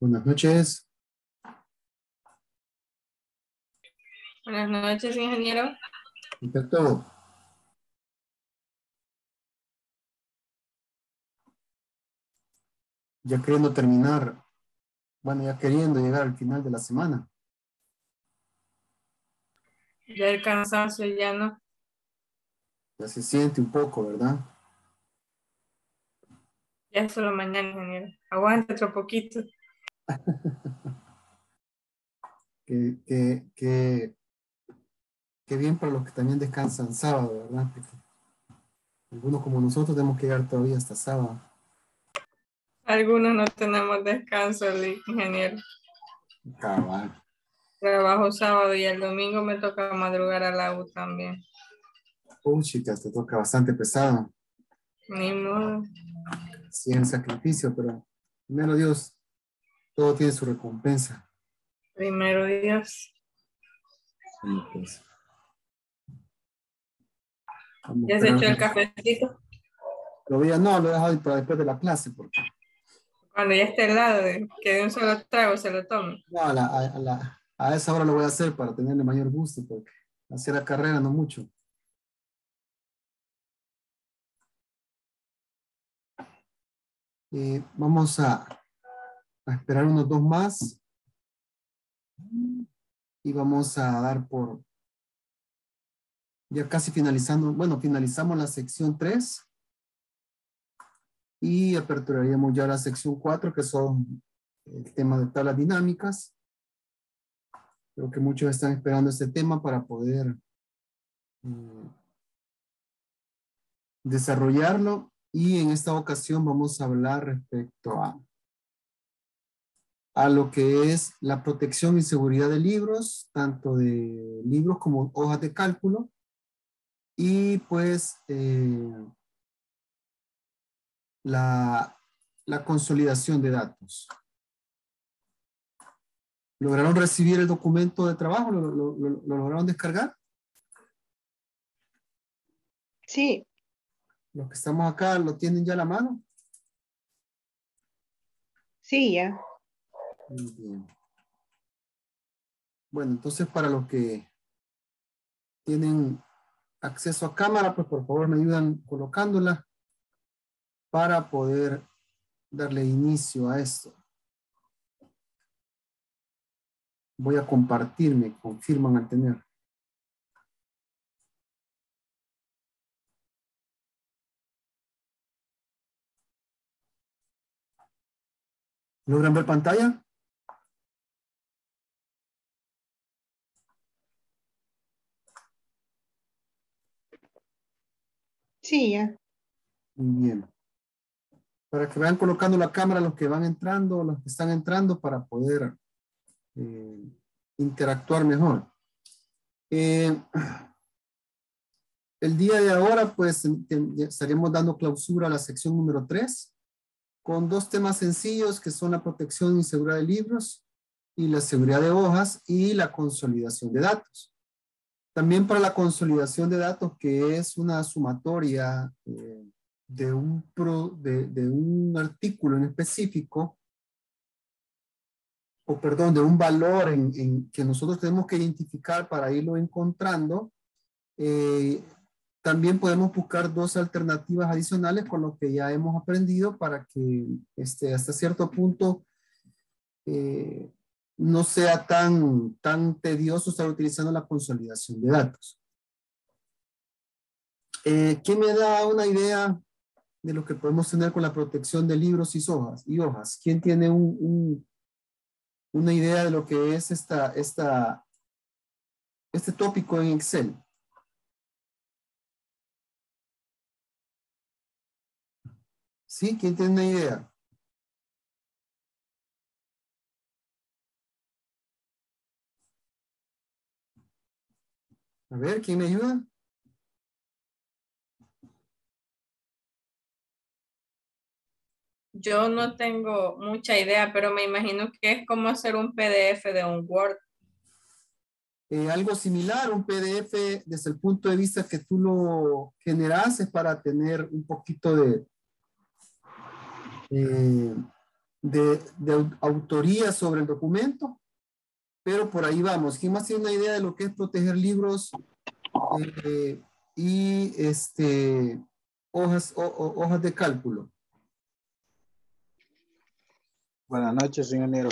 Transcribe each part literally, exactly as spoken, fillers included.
Buenas noches. Buenas noches, ingeniero. Perfecto. Ya queriendo terminar, bueno, ya queriendo llegar al final de la semana. Ya el cansancio ya no. Ya se siente un poco, ¿verdad? Ya solo mañana, ingeniero. Aguanta otro poquito. que, que, que, que bien para los que también descansan sábado, ¿verdad? Porque algunos como nosotros tenemos que llegar todavía hasta sábado. Algunos no tenemos descanso, ingeniero. Cabal. Trabajo sábado y el domingo me toca madrugar a la U también. Uy, chicas, te toca bastante pesado. Ni modo. Sí, en sacrificio, pero primero Dios, todo tiene su recompensa. Primero Dios. Entonces, ¿ya se echó el cafecito? Todavía no, lo he dejado para después de la clase. Porque... cuando ya esté helado, que de un solo trago se lo tome. No, a, la, a, la, a esa hora lo voy a hacer para tenerle mayor gusto, porque hacer la carrera no mucho. Eh, vamos a, a esperar unos dos más y vamos a dar por ya casi finalizando, bueno, finalizamos la sección tres y aperturaríamos ya la sección cuatro, que son el tema de tablas dinámicas. Creo que muchos están esperando este tema para poder eh, desarrollarlo. Y en esta ocasión vamos a hablar respecto a, a lo que es la protección y seguridad de libros, tanto de libros como hojas de cálculo. Y pues eh, la, la consolidación de datos. ¿Lograron recibir el documento de trabajo? ¿Lo, lo, lo, lo lograron descargar? Sí. Los que estamos acá, ¿lo tienen ya a la mano? Sí, ya. Muy bien. Bueno, entonces para los que tienen acceso a cámara, pues por favor me ayudan colocándola para poder darle inicio a esto. Voy a compartirme, confirman al tener. ¿Logran ver pantalla? Sí, ya. Muy bien. Para que vayan colocando la cámara los que van entrando, los que están entrando, para poder eh, interactuar mejor. Eh, el día de ahora, pues, estaremos dando clausura a la sección número tres. Con dos temas sencillos que son la protección y seguridad de libros y la seguridad de hojas y la consolidación de datos. También para la consolidación de datos, que es una sumatoria eh, de, un pro, de, de un artículo en específico, o perdón, de un valor en, en, que nosotros tenemos que identificar para irlo encontrando, eh, también podemos buscar dos alternativas adicionales con lo que ya hemos aprendido para que este, hasta cierto punto eh, no sea tan, tan tedioso estar utilizando la consolidación de datos. Eh, ¿Qué me da una idea de lo que podemos tener con la protección de libros y hojas? Y hojas? ¿Quién tiene un, un, una idea de lo que es esta, esta, este tópico en Excel? ¿Sí? ¿Quién tiene una idea? A ver, ¿quién me ayuda? Yo no tengo mucha idea, pero me imagino que es como hacer un P D F de un Word. Eh, algo similar, un P D F desde el punto de vista que tú lo generas es para tener un poquito de... Eh, de, de autoría sobre el documento, pero por ahí vamos. ¿Quién más tiene una idea de lo que es proteger libros eh, y este, hojas, o, o, hojas de cálculo? Buenas noches, ingeniero.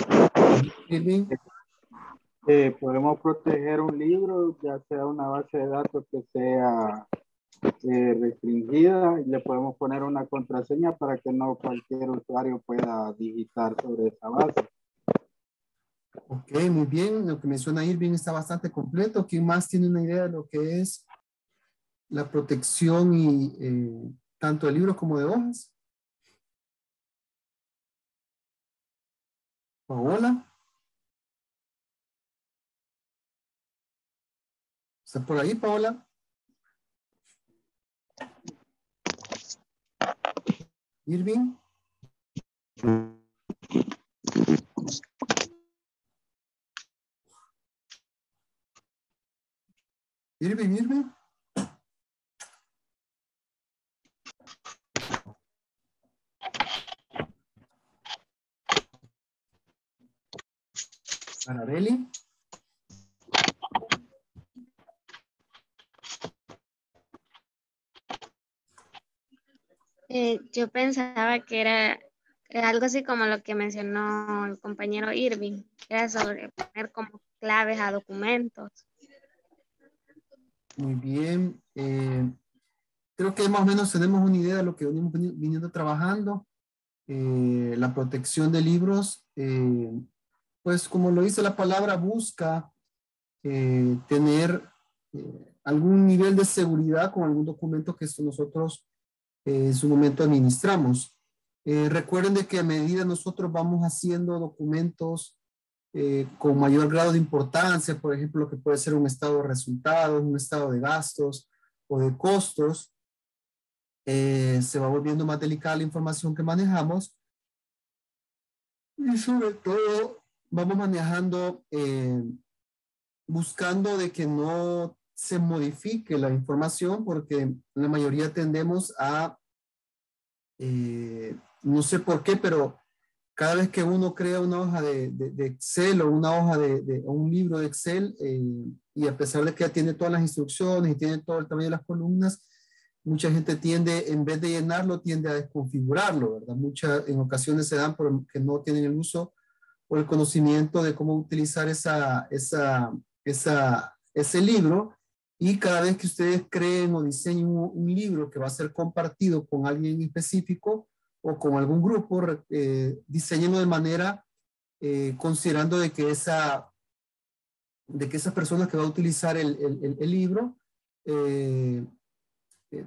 ¿Sí? Eh, podemos proteger un libro, ya sea una base de datos que sea eh, restringida, y le podemos poner una contraseña para que no cualquier usuario pueda digitar sobre esa base. Ok, muy bien. Lo que menciona Irving está bastante completo. ¿Quién más tiene una idea de lo que es la protección y, eh, tanto de libros como de hojas? Paola. ¿Estás por ahí, Paola? Irving. Irving, Irving. Anabeli. Eh, yo pensaba que era, era algo así como lo que mencionó el compañero Irving, que era sobre poner como claves a documentos. Muy bien. Eh, creo que más o menos tenemos una idea de lo que venimos viniendo trabajando. Eh, la protección de libros, eh, pues como lo dice la palabra, busca eh, tener eh, algún nivel de seguridad con algún documento que nosotros eh, en su momento administramos. Eh, recuerden de que a medida nosotros vamos haciendo documentos eh, con mayor grado de importancia, por ejemplo, lo que puede ser un estado de resultados, un estado de gastos o de costos, eh, se va volviendo más delicada la información que manejamos, y sobre todo vamos manejando, eh, buscando de que no se modifique la información, porque la mayoría tendemos a, eh, no sé por qué, pero cada vez que uno crea una hoja de, de, de Excel o una hoja de, de un libro de Excel, eh, y a pesar de que ya tiene todas las instrucciones y tiene todo el tamaño de las columnas, mucha gente tiende, en vez de llenarlo, tiende a desconfigurarlo, ¿verdad? Muchas, en ocasiones se dan porque no tienen el uso o el conocimiento de cómo utilizar esa, esa, esa, ese libro, y cada vez que ustedes creen o diseñen un, un libro que va a ser compartido con alguien específico o con algún grupo, eh, diseñenlo de manera eh, considerando de que esa, de que esa persona que va a utilizar el, el, el libro, eh, eh,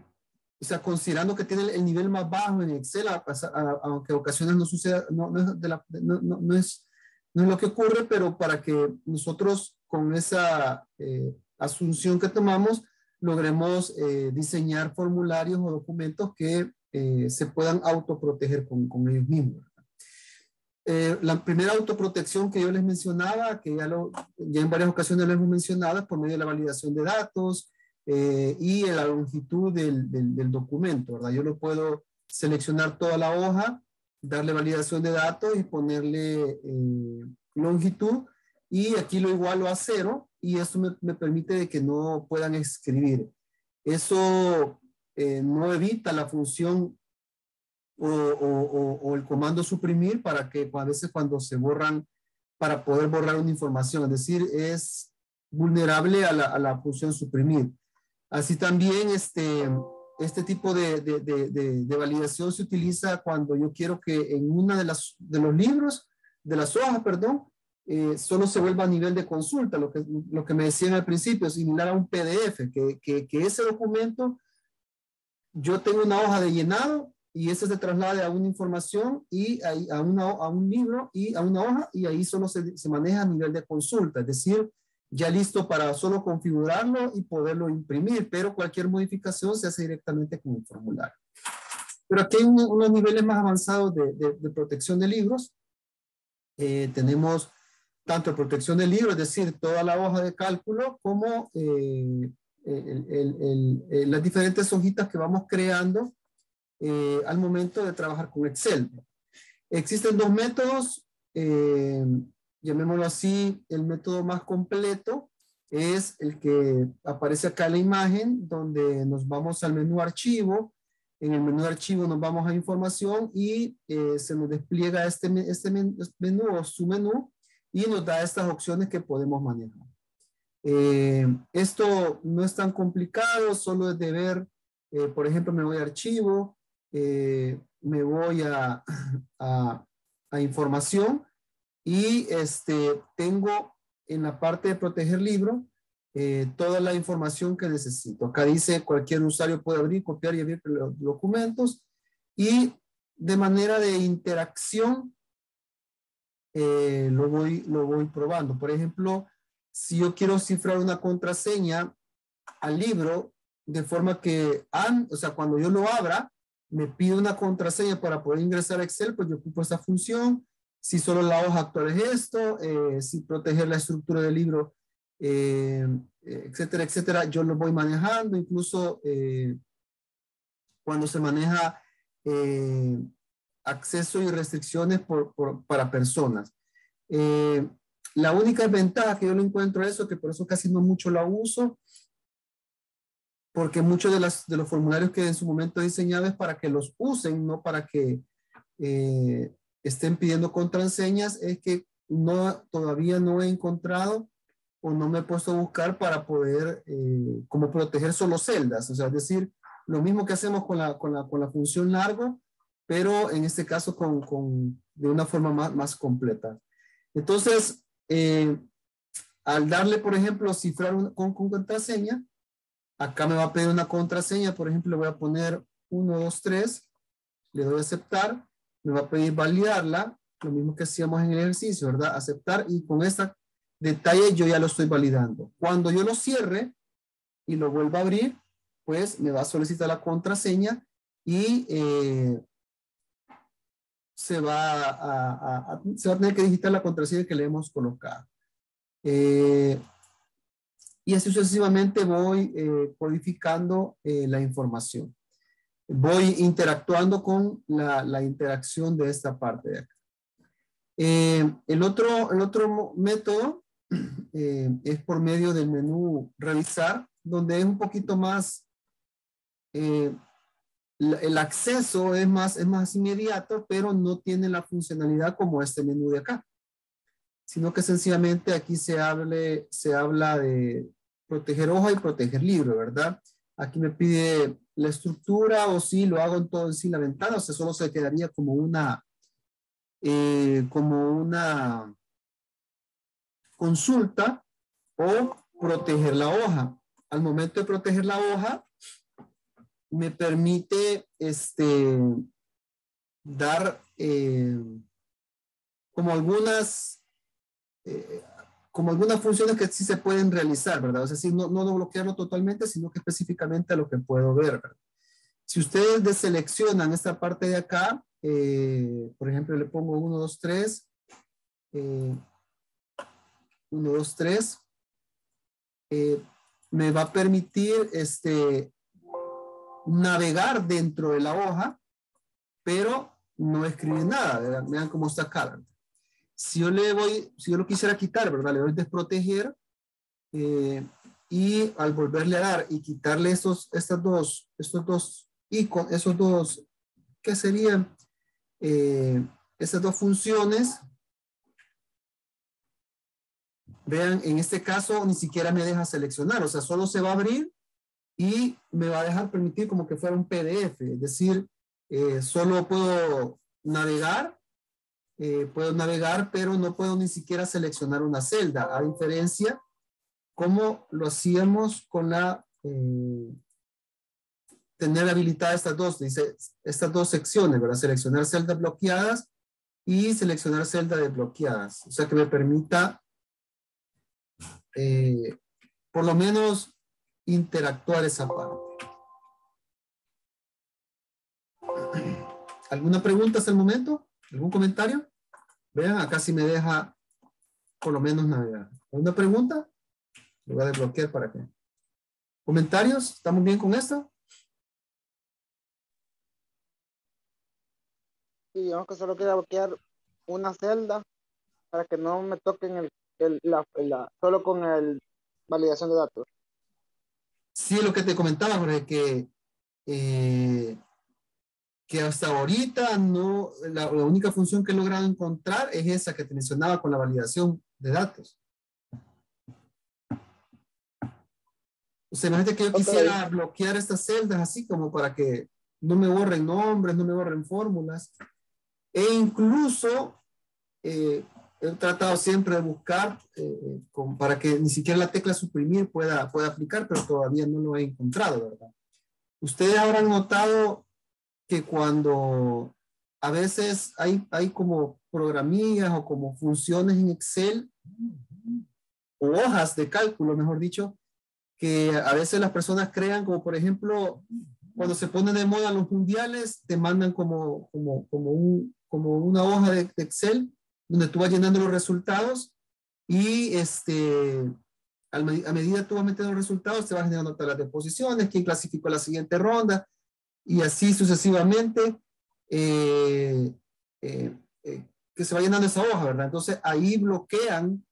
o sea, considerando que tiene el nivel más bajo en Excel, a, a, aunque a ocasiones no suceda, no, no es de la, no, no, no es No es lo que ocurre, pero para que nosotros con esa eh, asunción que tomamos logremos eh, diseñar formularios o documentos que eh, se puedan autoproteger con, con ellos mismos. Eh, la primera autoprotección que yo les mencionaba, que ya, lo, ya en varias ocasiones les hemos mencionado, es por medio de la validación de datos eh, y la longitud del, del, del documento, ¿verdad? Yo lo puedo seleccionar toda la hoja, darle validación de datos y ponerle eh, longitud, y aquí lo igualo a cero, y esto me, me permite de que no puedan escribir. Eso eh, no evita la función o, o, o, o el comando suprimir, para que a veces cuando se borran, para poder borrar una información, es decir, es vulnerable a la, a la función suprimir. Así también este... Este tipo de, de, de, de, de validación se utiliza cuando yo quiero que en una de las de los libros, de las hojas, perdón, eh, solo se vuelva a nivel de consulta, lo que, lo que me decían al principio, similar a un P D F, que, que, que ese documento, yo tengo una hoja de llenado y ese se traslade a una información y a, a, una, a un libro y a una hoja, y ahí solo se, se maneja a nivel de consulta, es decir, ya listo para solo configurarlo y poderlo imprimir, pero cualquier modificación se hace directamente con el formulario. Pero aquí hay un, unos niveles más avanzados de, de, de protección de libros. Eh, tenemos tanto protección de libros, es decir, toda la hoja de cálculo, como eh, el, el, el, el, las diferentes hojitas que vamos creando eh, al momento de trabajar con Excel. Existen dos métodos, eh, llamémoslo así, el método más completo es el que aparece acá en la imagen, donde nos vamos al menú archivo. En el menú archivo nos vamos a información y eh, se nos despliega este, este menú o su menú y nos da estas opciones que podemos manejar. Eh, esto no es tan complicado, solo es de ver, eh, por ejemplo, me voy a archivo, eh, me voy a, a, a información y este, tengo en la parte de proteger libro Eh, toda la información que necesito. Acá dice cualquier usuario puede abrir, copiar y abrir los documentos, y de manera de interacción eh, lo, voy, lo voy probando. Por ejemplo, si yo quiero cifrar una contraseña al libro de forma que, o sea, cuando yo lo abra me pide una contraseña para poder ingresar a Excel, pues yo ocupo esa función. Si solo la hoja actual es esto, eh, si proteger la estructura del libro, Eh, etcétera, etcétera, yo lo voy manejando. Incluso eh, cuando se maneja eh, acceso y restricciones por, por, para personas. Eh, la única ventaja que yo le encuentro a eso, que por eso casi no mucho la uso, porque muchos de, las, de los formularios que en su momento diseñaba es para que los usen, no para que eh, estén pidiendo contraseñas, es que no, todavía no he encontrado o no me he puesto a buscar para poder eh, como proteger solo celdas. O sea, es decir, lo mismo que hacemos con la, con la, con la función largo, pero en este caso con, con, de una forma más, más completa. Entonces, eh, al darle, por ejemplo, cifrar una, con, con contraseña, acá me va a pedir una contraseña. Por ejemplo, le voy a poner uno, dos, tres, le doy a aceptar, me va a pedir validarla, lo mismo que hacíamos en el ejercicio, ¿verdad? Aceptar, y con esta detalle yo ya lo estoy validando. Cuando yo lo cierre y lo vuelva a abrir, pues me va a solicitar la contraseña y eh, se, va a, a, a, se va a tener que digitar la contraseña que le hemos colocado. Eh, y así sucesivamente voy eh, codificando eh, la información. Voy interactuando con la, la interacción de esta parte de acá. Eh, el, otro, el otro método Eh, es por medio del menú revisar, donde es un poquito más, eh, el acceso es más, es más inmediato, pero no tiene la funcionalidad como este menú de acá, sino que sencillamente aquí se, hable, se habla de proteger hoja y proteger libro, ¿verdad? Aquí me pide la estructura, o si lo hago en todo en sí la ventana, o sea, solo se quedaría como una, eh, como una consulta, o proteger la hoja. Al momento de proteger la hoja, me permite este, dar eh, como algunas eh, como algunas funciones que sí se pueden realizar, ¿verdad? Es decir, no, no bloquearlo totalmente, sino que específicamente a lo que puedo ver, ¿verdad? Si ustedes deseleccionan esta parte de acá, eh, por ejemplo, le pongo uno, dos, tres, eh, uno, dos, tres, eh, me va a permitir este, navegar dentro de la hoja, pero no escribir nada, ¿verdad? Vean cómo está acá, ¿verdad? Si yo le voy, si yo lo quisiera quitar, ¿verdad? Le voy a desproteger eh, y al volverle a dar y quitarle estos, estas dos, estos dos iconos, esos dos, ¿qué serían? Eh, esas dos funciones. Vean, en este caso ni siquiera me deja seleccionar, o sea, solo se va a abrir y me va a dejar permitir como que fuera un P D F, es decir, eh, solo puedo navegar, eh, puedo navegar, pero no puedo ni siquiera seleccionar una celda, a diferencia como lo hacíamos con la, eh, tener habilitadas estas dos, dice, estas dos secciones, ¿verdad? Seleccionar celdas bloqueadas y seleccionar celdas desbloqueadas, o sea, que me permita Eh, por lo menos interactuar esa parte. ¿Alguna pregunta hasta el momento? ¿Algún comentario? Vean, acá sí me deja por lo menos navegar. ¿Alguna pregunta? Lo voy a desbloquear para que. ¿Comentarios? ¿Estamos bien con esto? y digamos que solo quería bloquear una celda para que no me toquen el, el, la, la, solo con el validación de datos. Sí, lo que te comentaba, Jorge, que eh, que hasta ahorita no, la, la única función que he logrado encontrar es esa que te mencionaba con la validación de datos. O sea, imagínate que yo quisiera okay. bloquear estas celdas así como para que no me borren nombres, no me borren fórmulas. E incluso eh, he tratado siempre de buscar eh, con, para que ni siquiera la tecla suprimir pueda, pueda aplicar, pero todavía no lo he encontrado, ¿verdad? Ustedes habrán notado que cuando a veces hay, hay como programillas o como funciones en Excel o hojas de cálculo, mejor dicho, que a veces las personas crean, como por ejemplo, cuando se ponen de moda los mundiales, te mandan como, como, como, un, como una hoja de, de Excel, donde tú vas llenando los resultados, y este, a, a medida que tú vas metiendo los resultados, te vas generando tablas de posiciones, quién clasificó la siguiente ronda, y así sucesivamente, eh, eh, eh, que se va llenando esa hoja, ¿verdad? Entonces, ahí bloquean,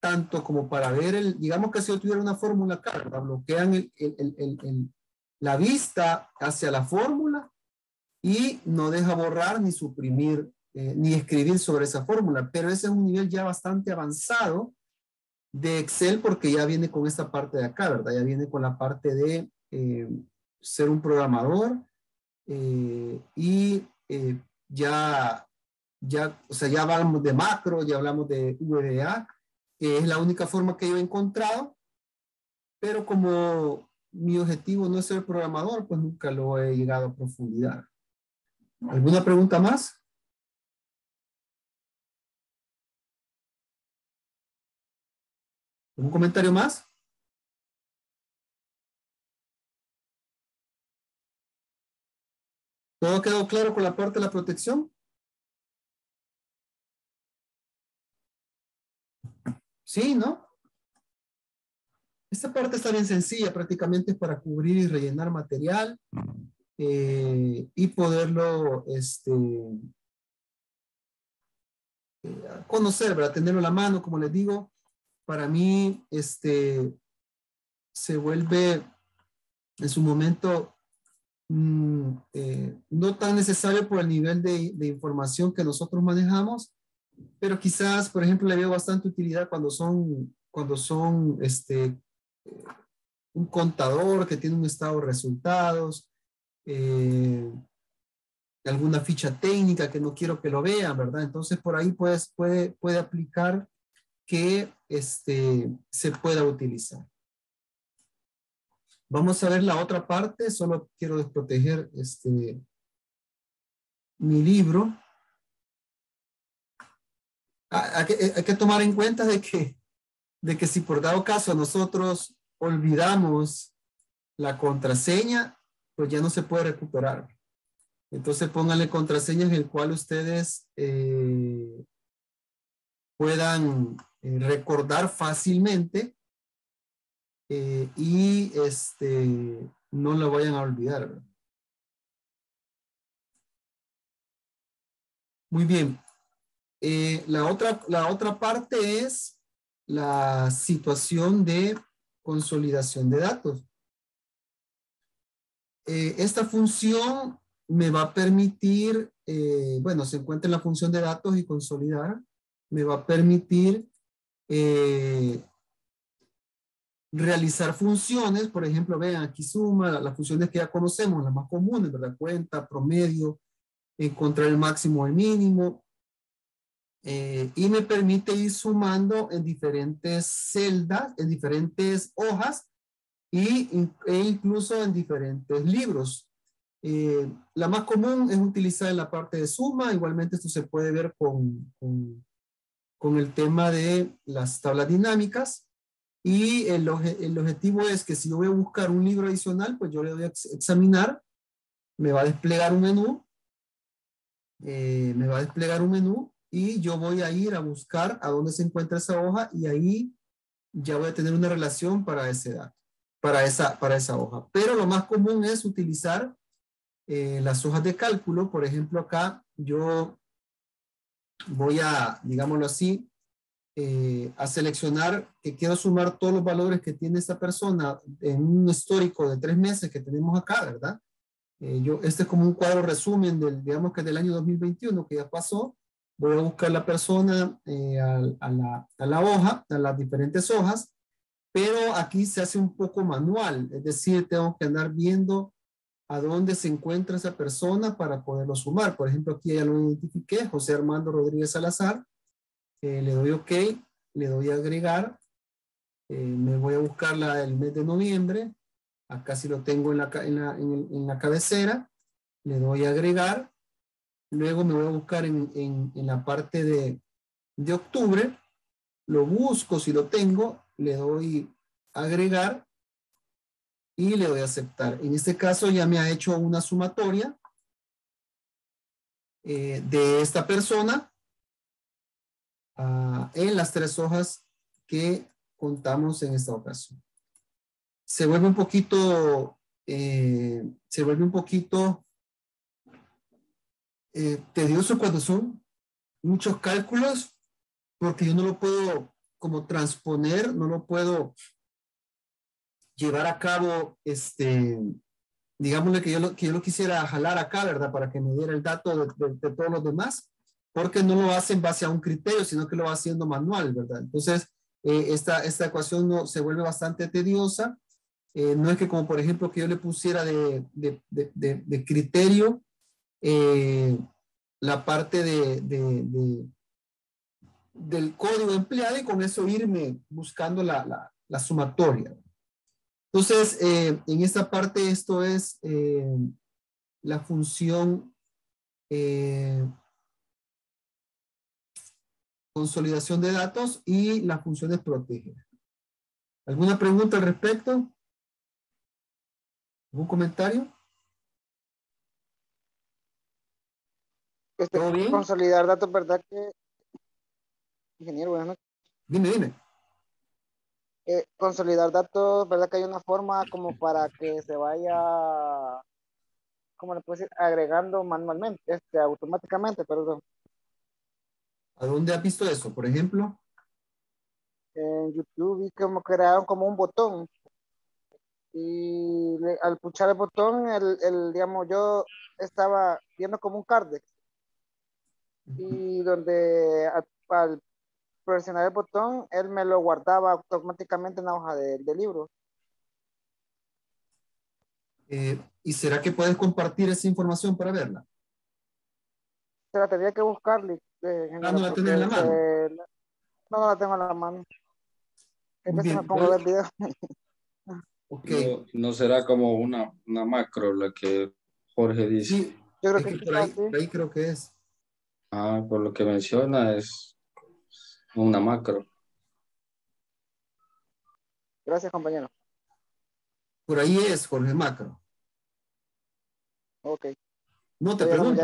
tanto como para ver, el, digamos que si yo tuviera una fórmula acá, ¿verdad? Bloquean el, el, el, el, el, la vista hacia la fórmula y no deja borrar ni suprimir, eh, ni escribir sobre esa fórmula, pero ese es un nivel ya bastante avanzado de Excel porque ya viene con esta parte de acá, ¿verdad? Ya viene con la parte de eh, ser un programador eh, y eh, ya, ya, o sea, ya hablamos de macro, ya hablamos de V B A, que es la única forma que yo he encontrado, pero como mi objetivo no es ser programador, pues nunca lo he llegado a profundizar. ¿Alguna pregunta más? ¿Un comentario más? ¿Todo quedó claro con la parte de la protección? Sí, ¿no? Esta parte está bien sencilla, prácticamente es para cubrir y rellenar material eh, y poderlo este, eh, conocer, ¿verdad? Tenerlo a la mano, como les digo, para mí este, se vuelve en su momento mm, eh, no tan necesario por el nivel de, de información que nosotros manejamos, pero quizás, por ejemplo, le veo bastante utilidad cuando son, cuando son este, un contador que tiene un estado de resultados, eh, alguna ficha técnica que no quiero que lo vean, ¿verdad? Entonces, por ahí pues, puede, puede aplicar que este, se pueda utilizar. Vamos a ver la otra parte, solo quiero desproteger este, mi libro. Hay que, hay que tomar en cuenta de que, de que si por dado caso nosotros olvidamos la contraseña, pues ya no se puede recuperar. Entonces pónganle contraseñas en el cual ustedes eh, puedan eh, recordar fácilmente eh, y este, no la vayan a olvidar. Muy bien. Eh, la, otra, la otra parte es la situación de consolidación de datos. Eh, esta función me va a permitir, eh, bueno, se encuentra en la función de datos y consolidar, me va a permitir eh, realizar funciones, por ejemplo, vean aquí suma, las funciones que ya conocemos, las más comunes, ¿verdad? Cuenta, promedio, encontrar el máximo o el mínimo. Eh, y me permite ir sumando en diferentes celdas, en diferentes hojas y, e incluso en diferentes libros. Eh, la más común es utilizar en la parte de suma, igualmente esto se puede ver con, con, con el tema de las tablas dinámicas y el, el objetivo es que si yo voy a buscar un libro adicional, pues yo le doy a examinar, me va a desplegar un menú, eh, me va a desplegar un menú y yo voy a ir a buscar a dónde se encuentra esa hoja y ahí ya voy a tener una relación para ese dato, para esa, para esa hoja. Pero lo más común es utilizar eh, las hojas de cálculo. Por ejemplo, acá yo voy a, digámoslo así, eh, a seleccionar que quiero sumar todos los valores que tiene esta persona en un histórico de tres meses que tenemos acá, ¿verdad? Eh, yo, este es como un cuadro resumen del, digamos que del año dos mil veintiuno que ya pasó. Voy a buscar la persona eh, a, a, la, a la hoja, a las diferentes hojas, pero aquí se hace un poco manual, es decir, tengo que andar viendo a dónde se encuentra esa persona para poderlo sumar. Por ejemplo, aquí ya lo identifiqué, José Armando Rodríguez Salazar, eh, le doy OK, le doy a agregar, eh, me voy a buscar la del mes de noviembre, acá sí lo tengo en la, en la, en el, en la cabecera, le doy a agregar. Luego me voy a buscar en, en, en la parte de, de octubre. Lo busco si lo tengo. Le doy agregar. Y le doy a aceptar. En este caso ya me ha hecho una sumatoria. Eh, de esta persona. Uh, en las tres hojas que contamos en esta ocasión. Se vuelve un poquito. Eh, se vuelve un poquito. Eh, tedioso cuando son muchos cálculos, porque yo no lo puedo como transponer, no lo puedo llevar a cabo, este, digámosle que yo lo, que yo lo quisiera jalar acá, ¿verdad? Para que me diera el dato de, de, de todos los demás, porque no lo hace en base a un criterio, sino que lo va haciendo manual, ¿verdad? Entonces, eh, esta, esta ecuación no, se vuelve bastante tediosa. Eh, no es que como, por ejemplo, que yo le pusiera de, de, de, de, de criterio Eh, la parte de, de, de, del código empleado y con eso irme buscando la, la, la sumatoria. Entonces, eh, en esta parte esto es eh, la función eh, consolidación de datos y las funciones proteger. ¿Alguna pregunta al respecto? ¿Algún comentario? Este, consolidar datos, ¿verdad que? Ingeniero, buenas noches. Dime, dime. Eh, consolidar datos, ¿verdad que hay una forma como para que se vaya, ¿cómo le puedo decir? Agregando manualmente, este, automáticamente, perdón. ¿A dónde has visto eso, por ejemplo? En YouTube vi como crearon como un botón. Y le, al puchar el botón, el, el, digamos, yo estaba viendo como un Cardex. Y donde al, al presionar el botón, él me lo guardaba automáticamente en la hoja de, de libro. Eh, ¿Y será que puedes compartir esa información para verla? Se la tendría que buscarle. Eh, ah, ¿no la tenés en la mano? Eh, no, no la tengo en la mano. Entonces me pongo a ver video. Okay. No, no será como una, una macro la que Jorge dice. Sí, yo creo es que, que por ahí, por ahí creo que es. Ah, por lo que menciona es una macro. Gracias, compañero. Por ahí es, Jorge, macro. Ok. No te pregunto.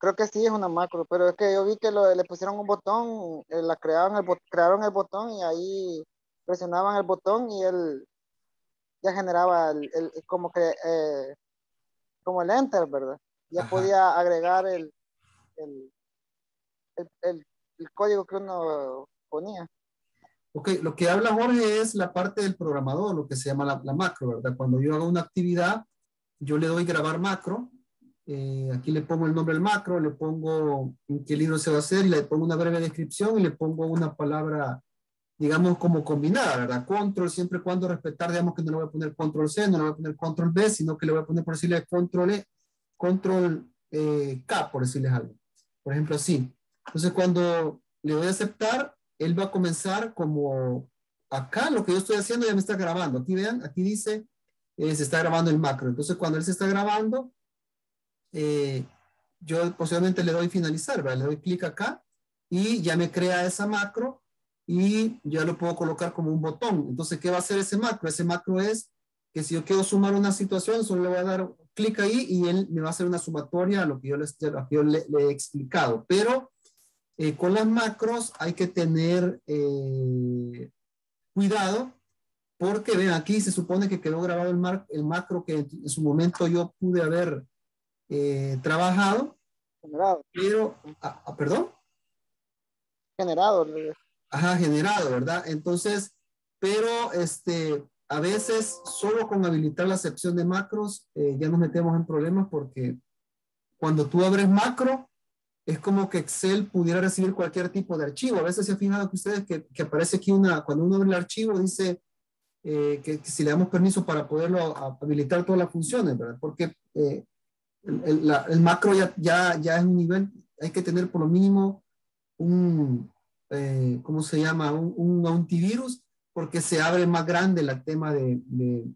Creo que sí es una macro, pero es que yo vi que lo, le pusieron un botón, eh, la crearon el, crearon el botón y ahí presionaban el botón y él ya generaba el, el, como que eh, como el enter, ¿verdad? Ya Ajá. podía agregar el el, el, el el código que uno ponía. Ok, lo que habla Jorge es la parte del programador, lo que se llama la, la macro, ¿verdad? Cuando yo hago una actividad, yo le doy grabar macro, eh, aquí le pongo el nombre del macro, le pongo en qué libro se va a hacer, le pongo una breve descripción y le pongo una palabra, digamos, como combinada, ¿verdad? Control, siempre y cuando respetar, digamos que no le voy a poner control C, no le voy a poner control B, sino que le voy a poner, por decirle, control E, control eh, K, por decirles algo. Por ejemplo, así. Entonces, cuando le doy a aceptar, él va a comenzar como acá, lo que yo estoy haciendo ya me está grabando. Aquí vean, aquí dice, eh, se está grabando el macro. Entonces, cuando él se está grabando, eh, yo posiblemente le doy finalizar, ¿verdad? Le doy clic acá y ya me crea esa macro y ya lo puedo colocar como un botón. Entonces, ¿qué va a hacer ese macro? Ese macro es que si yo quiero sumar una situación, solo le voy a dar clic ahí y él me va a hacer una sumatoria a lo que yo, les, lo que yo le, le he explicado. Pero eh, con las macros hay que tener eh, cuidado Porque ven, aquí se supone que quedó grabado el, mar, el macro que en su momento yo pude haber eh, trabajado. Generado. Pero, ah, ah, ¿perdón? Generado. Ajá, generado, ¿verdad? Entonces, pero este, a veces solo con habilitar la sección de macros eh, ya nos metemos en problemas, porque cuando tú abres macro, es como que Excel pudiera recibir cualquier tipo de archivo. A veces se ha fijado que ustedes que, que aparece aquí una, cuando uno abre el archivo dice... Eh, que, que si le damos permiso para poderlo a, habilitar todas las funciones, ¿verdad? Porque eh, el, el, la, el macro ya, ya, ya es un nivel, hay que tener por lo mínimo un, eh, ¿cómo se llama? Un, un antivirus, porque se abre más grande el tema de, de,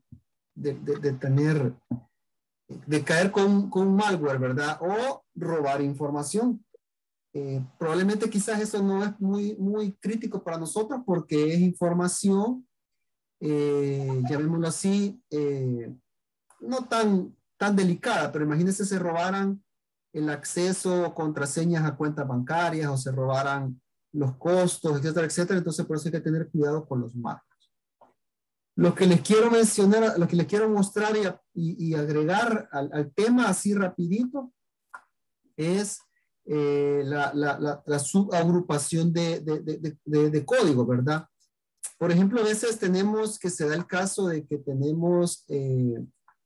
de, de, de tener, de caer con, con malware, ¿verdad? O robar información. Eh, probablemente quizás eso no es muy, muy crítico para nosotros, porque es información Eh, llamémoslo así, eh, no tan, tan delicada, pero imagínense se robaran el acceso o contraseñas a cuentas bancarias, o se robaran los costos, etcétera, etcétera. Entonces por eso hay que tener cuidado con los macros. Lo que les quiero mencionar, lo que les quiero mostrar y, y, y agregar al, al tema así rapidito es eh, la, la, la, la subagrupación de, de, de, de, de, de código, ¿verdad? Por ejemplo, a veces tenemos que se da el caso de que tenemos eh,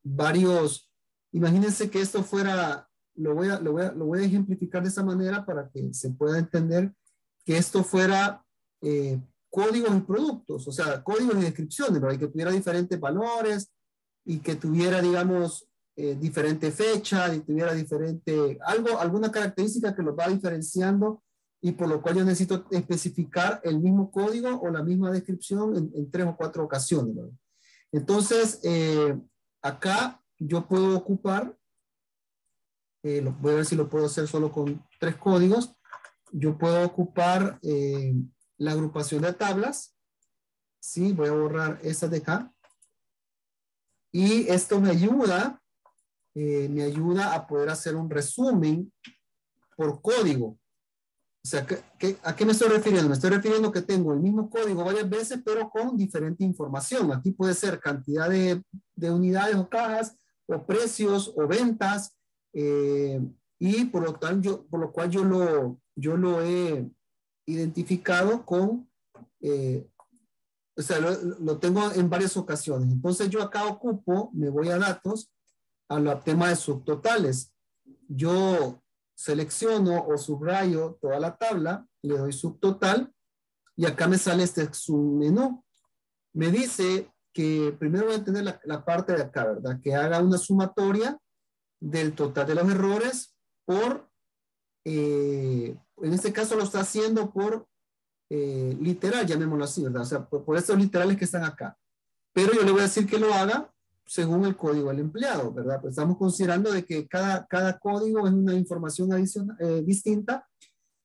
varios, imagínense que esto fuera, lo voy, a, lo, voy a, lo voy a ejemplificar de esa manera para que se pueda entender, que esto fuera eh, códigos y productos, o sea, códigos y descripciones, ¿verdad? Y que tuviera diferentes valores y que tuviera, digamos, eh, diferente fecha y tuviera diferente, algo, alguna característica que los va diferenciando, y por lo cual yo necesito especificar el mismo código o la misma descripción en, en tres o cuatro ocasiones, ¿verdad? Entonces, eh, acá yo puedo ocupar, eh, lo, voy a ver si lo puedo hacer solo con tres códigos, yo puedo ocupar eh, la agrupación de tablas, ¿sí? Voy a borrar estas de acá, y esto me ayuda, eh, me ayuda a poder hacer un resumen por código. O sea, ¿qué, qué, ¿a qué me estoy refiriendo? Me estoy refiriendo que tengo el mismo código varias veces, pero con diferente información. Aquí puede ser cantidad de, de unidades o cajas, o precios, o ventas, eh, y por lo, tal yo, por lo cual yo lo, yo lo he identificado con, eh, o sea, lo, lo tengo en varias ocasiones. Entonces yo acá ocupo, me voy a datos, al tema de subtotales. Yo... selecciono o subrayo toda la tabla, le doy subtotal y acá me sale este submenú. Me dice que primero voy a tener la, la parte de acá, ¿verdad? Que haga una sumatoria del total de los errores por, eh, en este caso lo está haciendo por eh, literal, llamémoslo así, ¿verdad? O sea, por, por estos literales que están acá. Pero yo le voy a decir que lo haga según el código del empleado, ¿verdad? Pues estamos considerando de que cada, cada código es una información adicional, eh, distinta,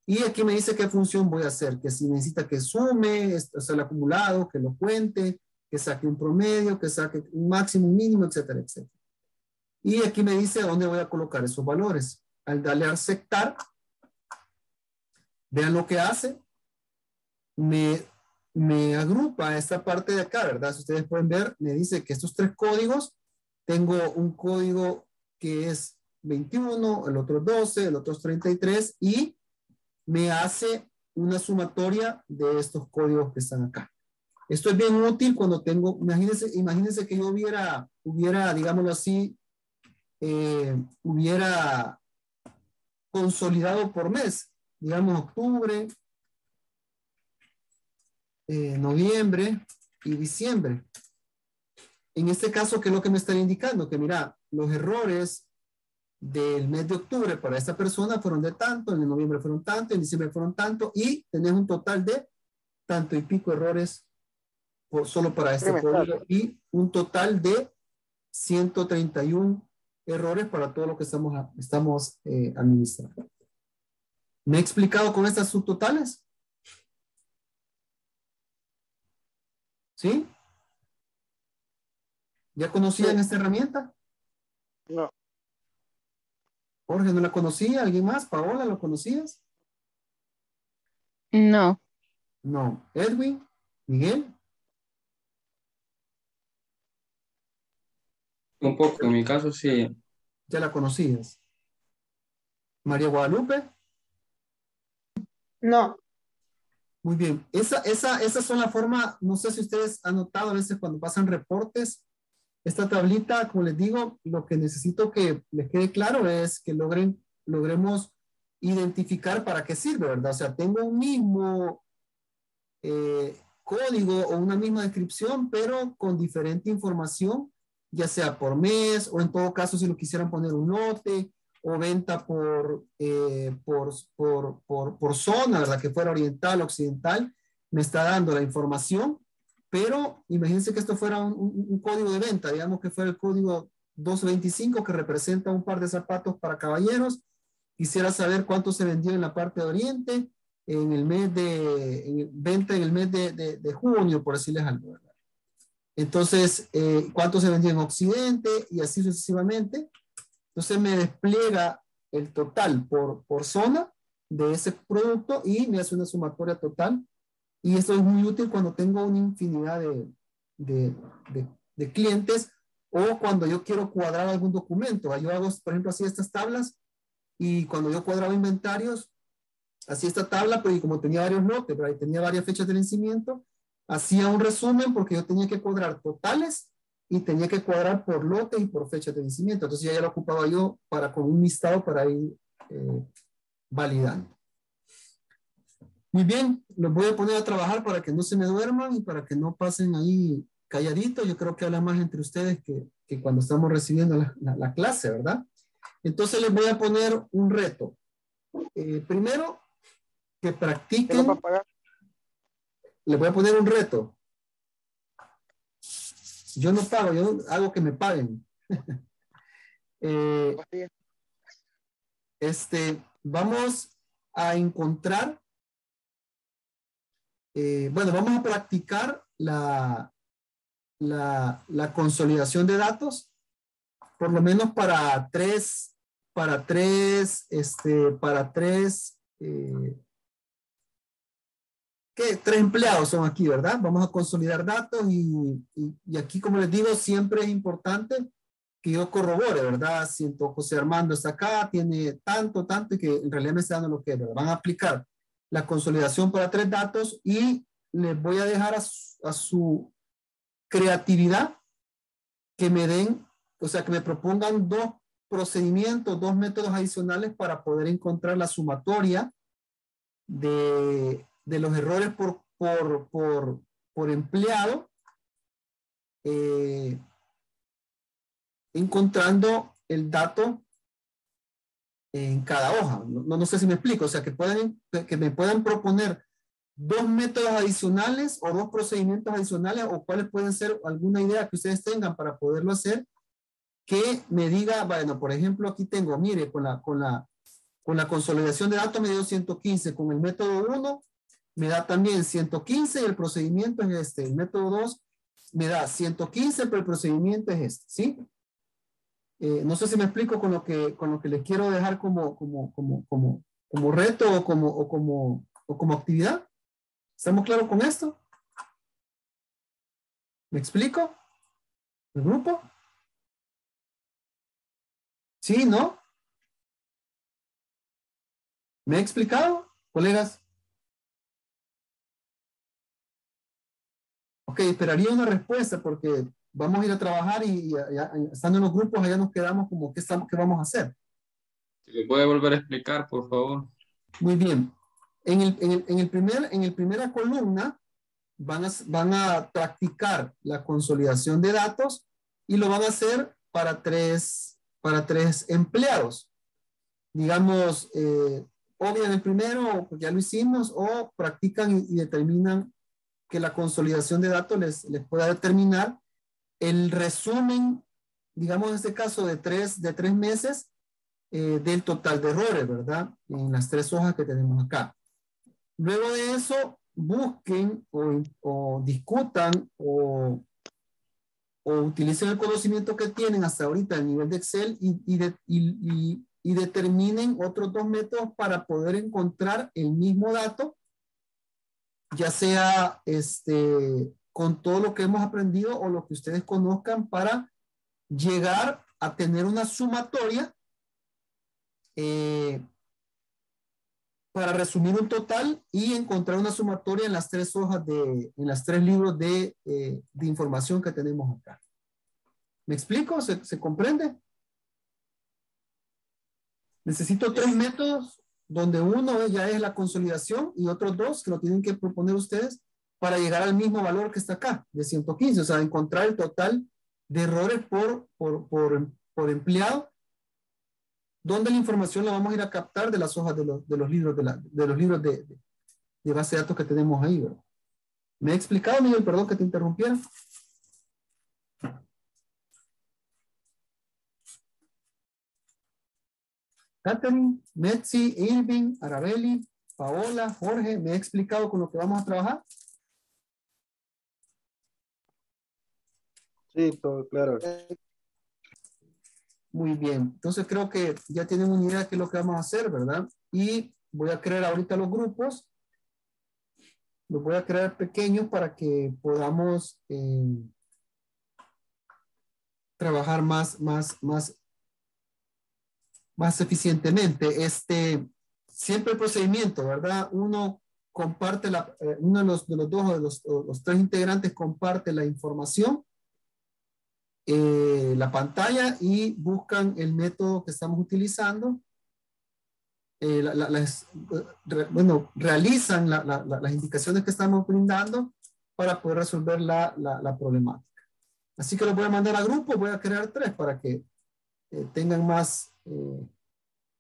y aquí me dice qué función voy a hacer, que si necesita que sume, o sea, el acumulado, que lo cuente, que saque un promedio, que saque un máximo, un mínimo, etcétera, etcétera. Y aquí me dice dónde voy a colocar esos valores. Al darle a aceptar, vean lo que hace, me... me agrupa esta parte de acá, ¿verdad? Si ustedes pueden ver, me dice que estos tres códigos, tengo un código que es veintiuno, el otro doce, el otro treinta y tres, y me hace una sumatoria de estos códigos que están acá. Esto es bien útil cuando tengo, imagínense, imagínense que yo hubiera, hubiera digámoslo así, eh, hubiera consolidado por mes, digamos octubre, Eh, noviembre y diciembre. En este caso, ¿qué es lo que me estaría indicando? Que mira, los errores del mes de octubre para esta persona fueron de tanto, en noviembre fueron tanto, en diciembre fueron tanto, y tenés un total de tanto y pico errores por, solo para este código, y un total de ciento treinta y uno errores para todo lo que estamos, estamos eh, administrando. ¿Me he explicado con estas subtotales? ¿Sí? ¿Ya conocían sí. esta herramienta? No. Jorge, ¿no la conocía? ¿Alguien más? ¿Paola, lo conocías? No. No. ¿Edwin? ¿Miguel? Un poco, en mi caso sí. Ya la conocías. María Guadalupe. No. Muy bien. Esa, esa, esas son la forma, no sé si ustedes han notado a veces cuando pasan reportes, esta tablita, como les digo, lo que necesito que les quede claro es que logren, logremos identificar para qué sirve, ¿verdad? O sea, tengo un mismo eh, código o una misma descripción, pero con diferente información, ya sea por mes o en todo caso si lo quisieran poner un lote o venta por, eh, por, por, por, por zona, ¿verdad? Que fuera oriental, occidental, me está dando la información, pero imagínense que esto fuera un, un, un código de venta, digamos que fuera el código dos veinticinco que representa un par de zapatos para caballeros. Quisiera saber cuánto se vendió en la parte de Oriente en el mes de, en el, venta en el mes de, de, de junio, por decirles algo, ¿verdad? Entonces, eh, cuánto se vendió en Occidente y así sucesivamente. Entonces me despliega el total por, por zona de ese producto y me hace una sumatoria total. Y eso es muy útil cuando tengo una infinidad de, de, de, de clientes o cuando yo quiero cuadrar algún documento. Yo hago, por ejemplo, así estas tablas y cuando yo cuadraba inventarios, así esta tabla, pero y como tenía varios lotes, pero ahí tenía varias fechas de vencimiento, hacía un resumen porque yo tenía que cuadrar totales y tenía que cuadrar por lote y por fecha de vencimiento. Entonces ya, ya lo ocupaba yo para, con un listado para ir eh, validando. Muy bien, los voy a poner a trabajar para que no se me duerman y para que no pasen ahí calladitos. Yo creo que hablan más entre ustedes que, que cuando estamos recibiendo la, la, la clase, ¿verdad? Entonces les voy a poner un reto. Eh, primero, que practiquen... Les voy a poner un reto. Yo no pago, yo hago que me paguen. eh, este, vamos a encontrar, eh, bueno, vamos a practicar la, la, la consolidación de datos, por lo menos para tres, para tres, este, para tres, eh, ¿qué? Tres empleados son aquí, ¿verdad? Vamos a consolidar datos y, y, y aquí, como les digo, siempre es importante que yo corrobore, ¿verdad? Siento José Armando está acá, tiene tanto, tanto, y que en realidad me está dando lo que es, ¿verdad? Van a aplicar la consolidación para tres datos y les voy a dejar a su, a su creatividad que me den, o sea, que me propongan dos procedimientos, dos métodos adicionales para poder encontrar la sumatoria de... de los errores por, por, por, por empleado, eh, encontrando el dato en cada hoja. No, no sé si me explico, o sea, que, pueden, que me puedan proponer dos métodos adicionales o dos procedimientos adicionales o cuáles pueden ser alguna idea que ustedes tengan para poderlo hacer, que me diga, bueno, por ejemplo, aquí tengo, mire, con la, con la, con la consolidación de datos me dio ciento quince, con el método uno, me da también ciento quince y el procedimiento es este. El método dos me da ciento quince, pero el procedimiento es este, ¿sí? Eh, no sé si me explico con lo que, con lo que les quiero dejar como, como, como, como, como reto o como, o, como, o como actividad. ¿Estamos claros con esto? ¿Me explico? ¿El grupo? ¿Sí, no? ¿Me he explicado, colegas? Ok, esperaría una respuesta porque vamos a ir a trabajar y, y, y estando en los grupos allá nos quedamos como ¿qué, estamos, qué vamos a hacer? Si le puede volver a explicar, por favor. Muy bien. En, el, en, el, en, el primer, en el primera columna van a, van a practicar la consolidación de datos y lo van a hacer para tres, para tres empleados. Digamos, eh, obvian el primero, ya lo hicimos, o practican y, y determinan que la consolidación de datos les, les pueda determinar el resumen, digamos en este caso de tres, de tres meses eh, del total de errores, ¿verdad? En las tres hojas que tenemos acá. Luego de eso, busquen o, o discutan o, o utilicen el conocimiento que tienen hasta ahorita a nivel de Excel y, y, de, y, y, y determinen otros dos métodos para poder encontrar el mismo dato, ya sea este, con todo lo que hemos aprendido o lo que ustedes conozcan para llegar a tener una sumatoria eh, para resumir un total y encontrar una sumatoria en las tres hojas de, en las tres libros de, eh, de información que tenemos acá. ¿Me explico? ¿Se, se comprende? Necesito tres métodos, donde uno ya es la consolidación y otros dos que lo tienen que proponer ustedes para llegar al mismo valor que está acá, de ciento quince, o sea, encontrar el total de errores por, por, por, por empleado, donde la información la vamos a ir a captar de las hojas de los, de los libros, de, la, de, los libros de, de, de base de datos que tenemos ahí, ¿verdad? ¿Me he explicado, Miguel? Perdón que te interrumpiera. Catherine, Metzi, Irving, Arabelli, Paola, Jorge, ¿me he explicado con lo que vamos a trabajar? Sí, todo claro. Muy bien, entonces creo que ya tienen una idea de qué es lo que vamos a hacer, ¿verdad? Y voy a crear ahorita los grupos, los voy a crear pequeños para que podamos eh, trabajar más, más, más, más eficientemente. Este, siempre el procedimiento, ¿verdad? Uno comparte, la, eh, uno de los, de los dos, de los, los tres integrantes comparte la información, Eh, la pantalla, y buscan el método que estamos utilizando. Eh, la, la, las, re, bueno, realizan la, la, la, las indicaciones que estamos brindando para poder resolver la, la, la problemática. Así que los voy a mandar a grupos, voy a crear tres para que eh, tengan más. Eh,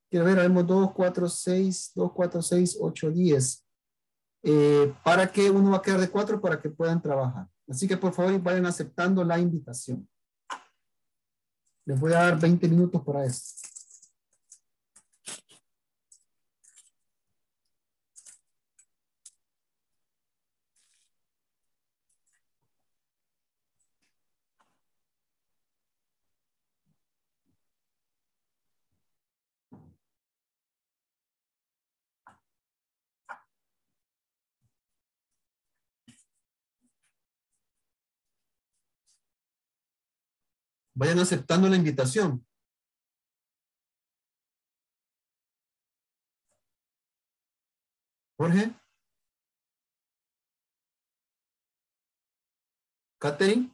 quiero ver, haremos dos, cuatro, seis, dos, cuatro, seis, ocho, diez. Eh, para que uno va a quedar de cuatro para que puedan trabajar. Así que por favor vayan aceptando la invitación. Les voy a dar veinte minutos para eso. Vayan aceptando la invitación. Jorge. Catherine.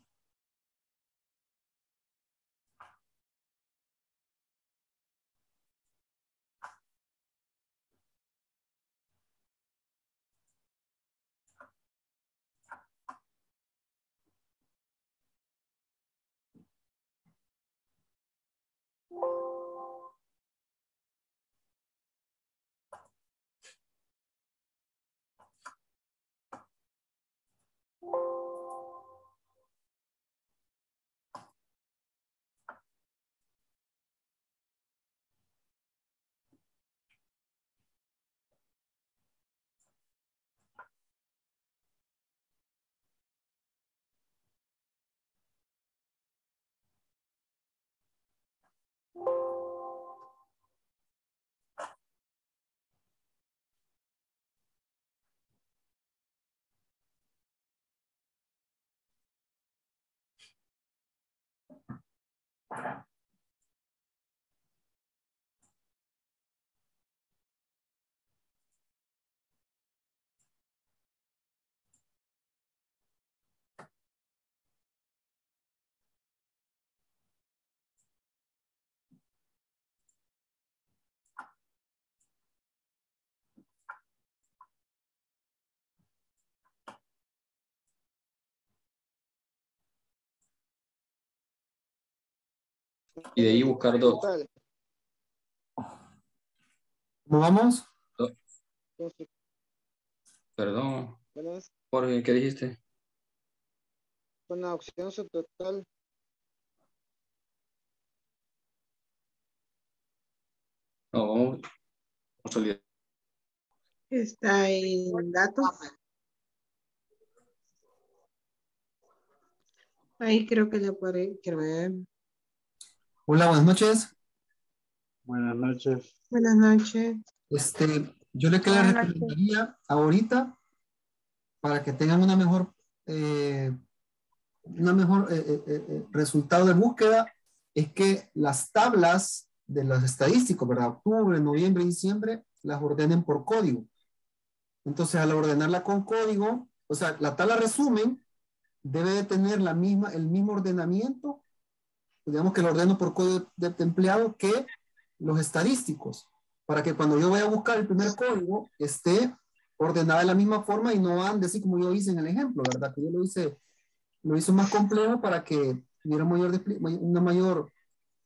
Y de ahí buscar dos. ¿Cómo vamos? Dos. Perdón. Jorge, ¿qué dijiste? Con la opción subtotal. No, vamos a salir. Está en datos. Ahí creo que le puede creer. Hola, buenas noches. Buenas noches. Buenas noches. Este, yo le quería recomendaría ahorita para que tengan una mejor, eh, una mejor eh, eh, eh, resultado de búsqueda, es que las tablas de los estadísticos, ¿verdad? Octubre, noviembre y diciembre, las ordenen por código. Entonces, al ordenarla con código, o sea, la tabla resumen debe de tener la misma, el mismo ordenamiento, digamos que lo ordeno por código de, de empleado, que los estadísticos, para que cuando yo vaya a buscar el primer código, esté ordenada de la misma forma y no ande así como yo hice en el ejemplo, ¿verdad? Que yo lo hice, lo hice más complejo para que tuviera mayor, una mayor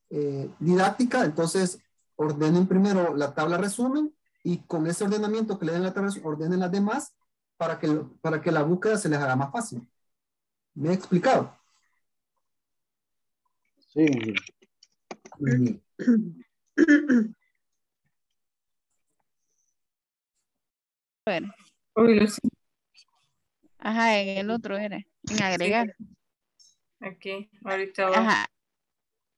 eh, didáctica. Entonces, ordenen primero la tabla resumen y con ese ordenamiento que le den la tabla resumen, ordenen las demás para que, para que la búsqueda se les haga más fácil. ¿Me he explicado? Sí. Muy bien. Era. Ajá, en el otro era, en agregar. Sí. Aquí, ahorita abajo. Ajá.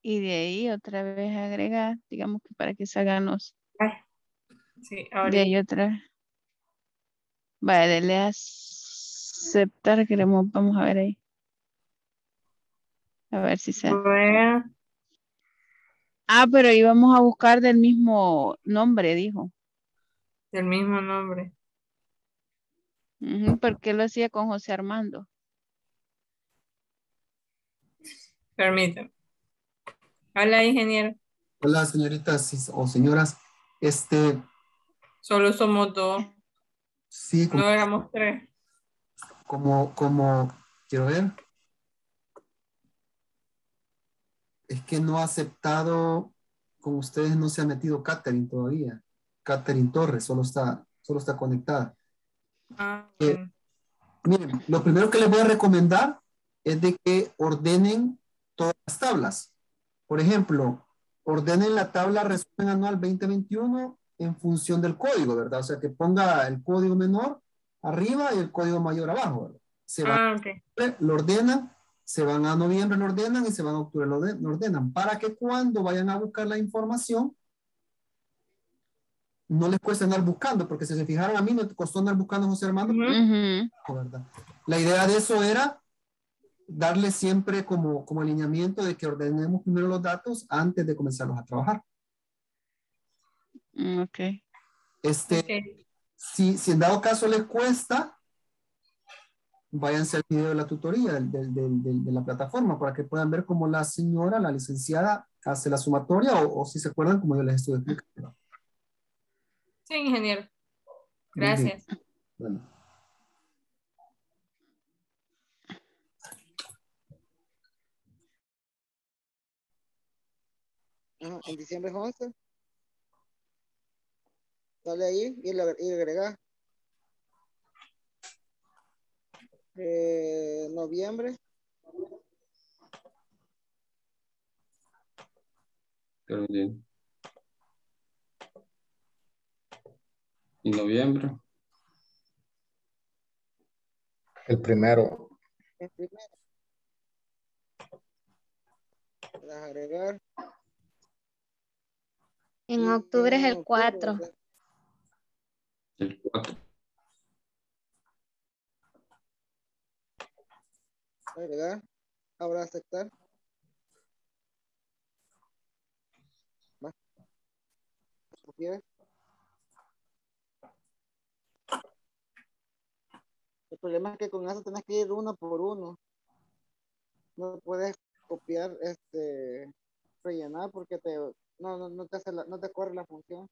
Y de ahí otra vez agregar, digamos que para que salgan los. Sí, ahora. De ahí otra. Vale, dele a aceptar, queremos, vamos a ver ahí. A ver si se. Bueno. Ah, pero íbamos a buscar del mismo nombre, dijo. Del mismo nombre. ¿Por qué lo hacía con José Armando? Permítame. Hola, ingeniero. Hola, señoritas o señoras. Este. Solo somos dos. Sí. Como, no éramos tres. Como, como, quiero ver. Es que no ha aceptado, con ustedes no se ha metido Catherine todavía. Catherine Torres solo está, solo está conectada. Eh, miren, lo primero que les voy a recomendar es de que ordenen todas las tablas. Por ejemplo, ordenen la tabla resumen anual veinte veintiuno en función del código, ¿verdad? O sea, que ponga el código menor arriba y el código mayor abajo, ¿verdad? Se van ah, okay. a noviembre, lo ordenan, se van a noviembre, lo ordenan, y se van a octubre, lo, de, lo ordenan, para que cuando vayan a buscar la información no les cuesta andar buscando, porque si se fijaron, a mí me costó andar buscando a José Armando. Uh-huh. ¿Verdad? La idea de eso era darle siempre como, como alineamiento de que ordenemos primero los datos antes de comenzarlos a trabajar. Ok. Este, okay. Si, si en dado caso les cuesta, váyanse al video de la tutoría del, del, del, del, de la plataforma para que puedan ver cómo la señora, la licenciada, hace la sumatoria o, o si se acuerdan como yo les estuve explicando. Sí, ingeniero. Gracias. Okay. Bueno. En diciembre es once. Dale ahí y, lo, y agrega. Eh, noviembre. Pero bien. Y noviembre. El primero. El primero. Vas a agregar. En octubre es el cuatro. El cuatro. Agregar. Ahora aceptar. Más. ¿Quieres? El problema es que con eso tenés que ir uno por uno. No puedes copiar, este, rellenar porque te, no, no, no, te hace la, no te corre la función.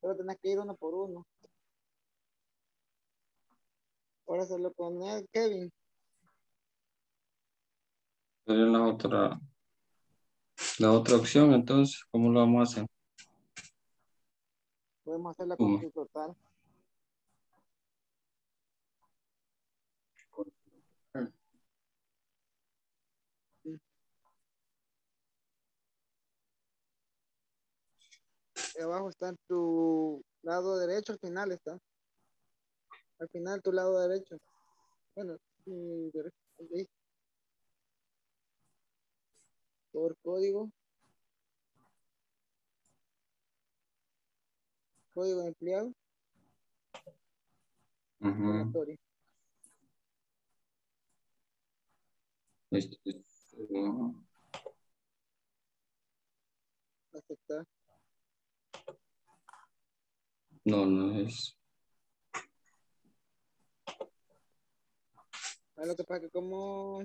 Pero tenés que ir uno por uno. Ahora se lo pone Kevin. Sería la otra, la otra opción, entonces, ¿cómo lo vamos a hacer? Podemos hacer la función total. Abajo está en tu lado derecho, al final está. Al final tu lado derecho. Bueno, ahí. Por código. Código de empleado. Uh-huh. Listo. afectar. No, no es. Lo que pasa es que como...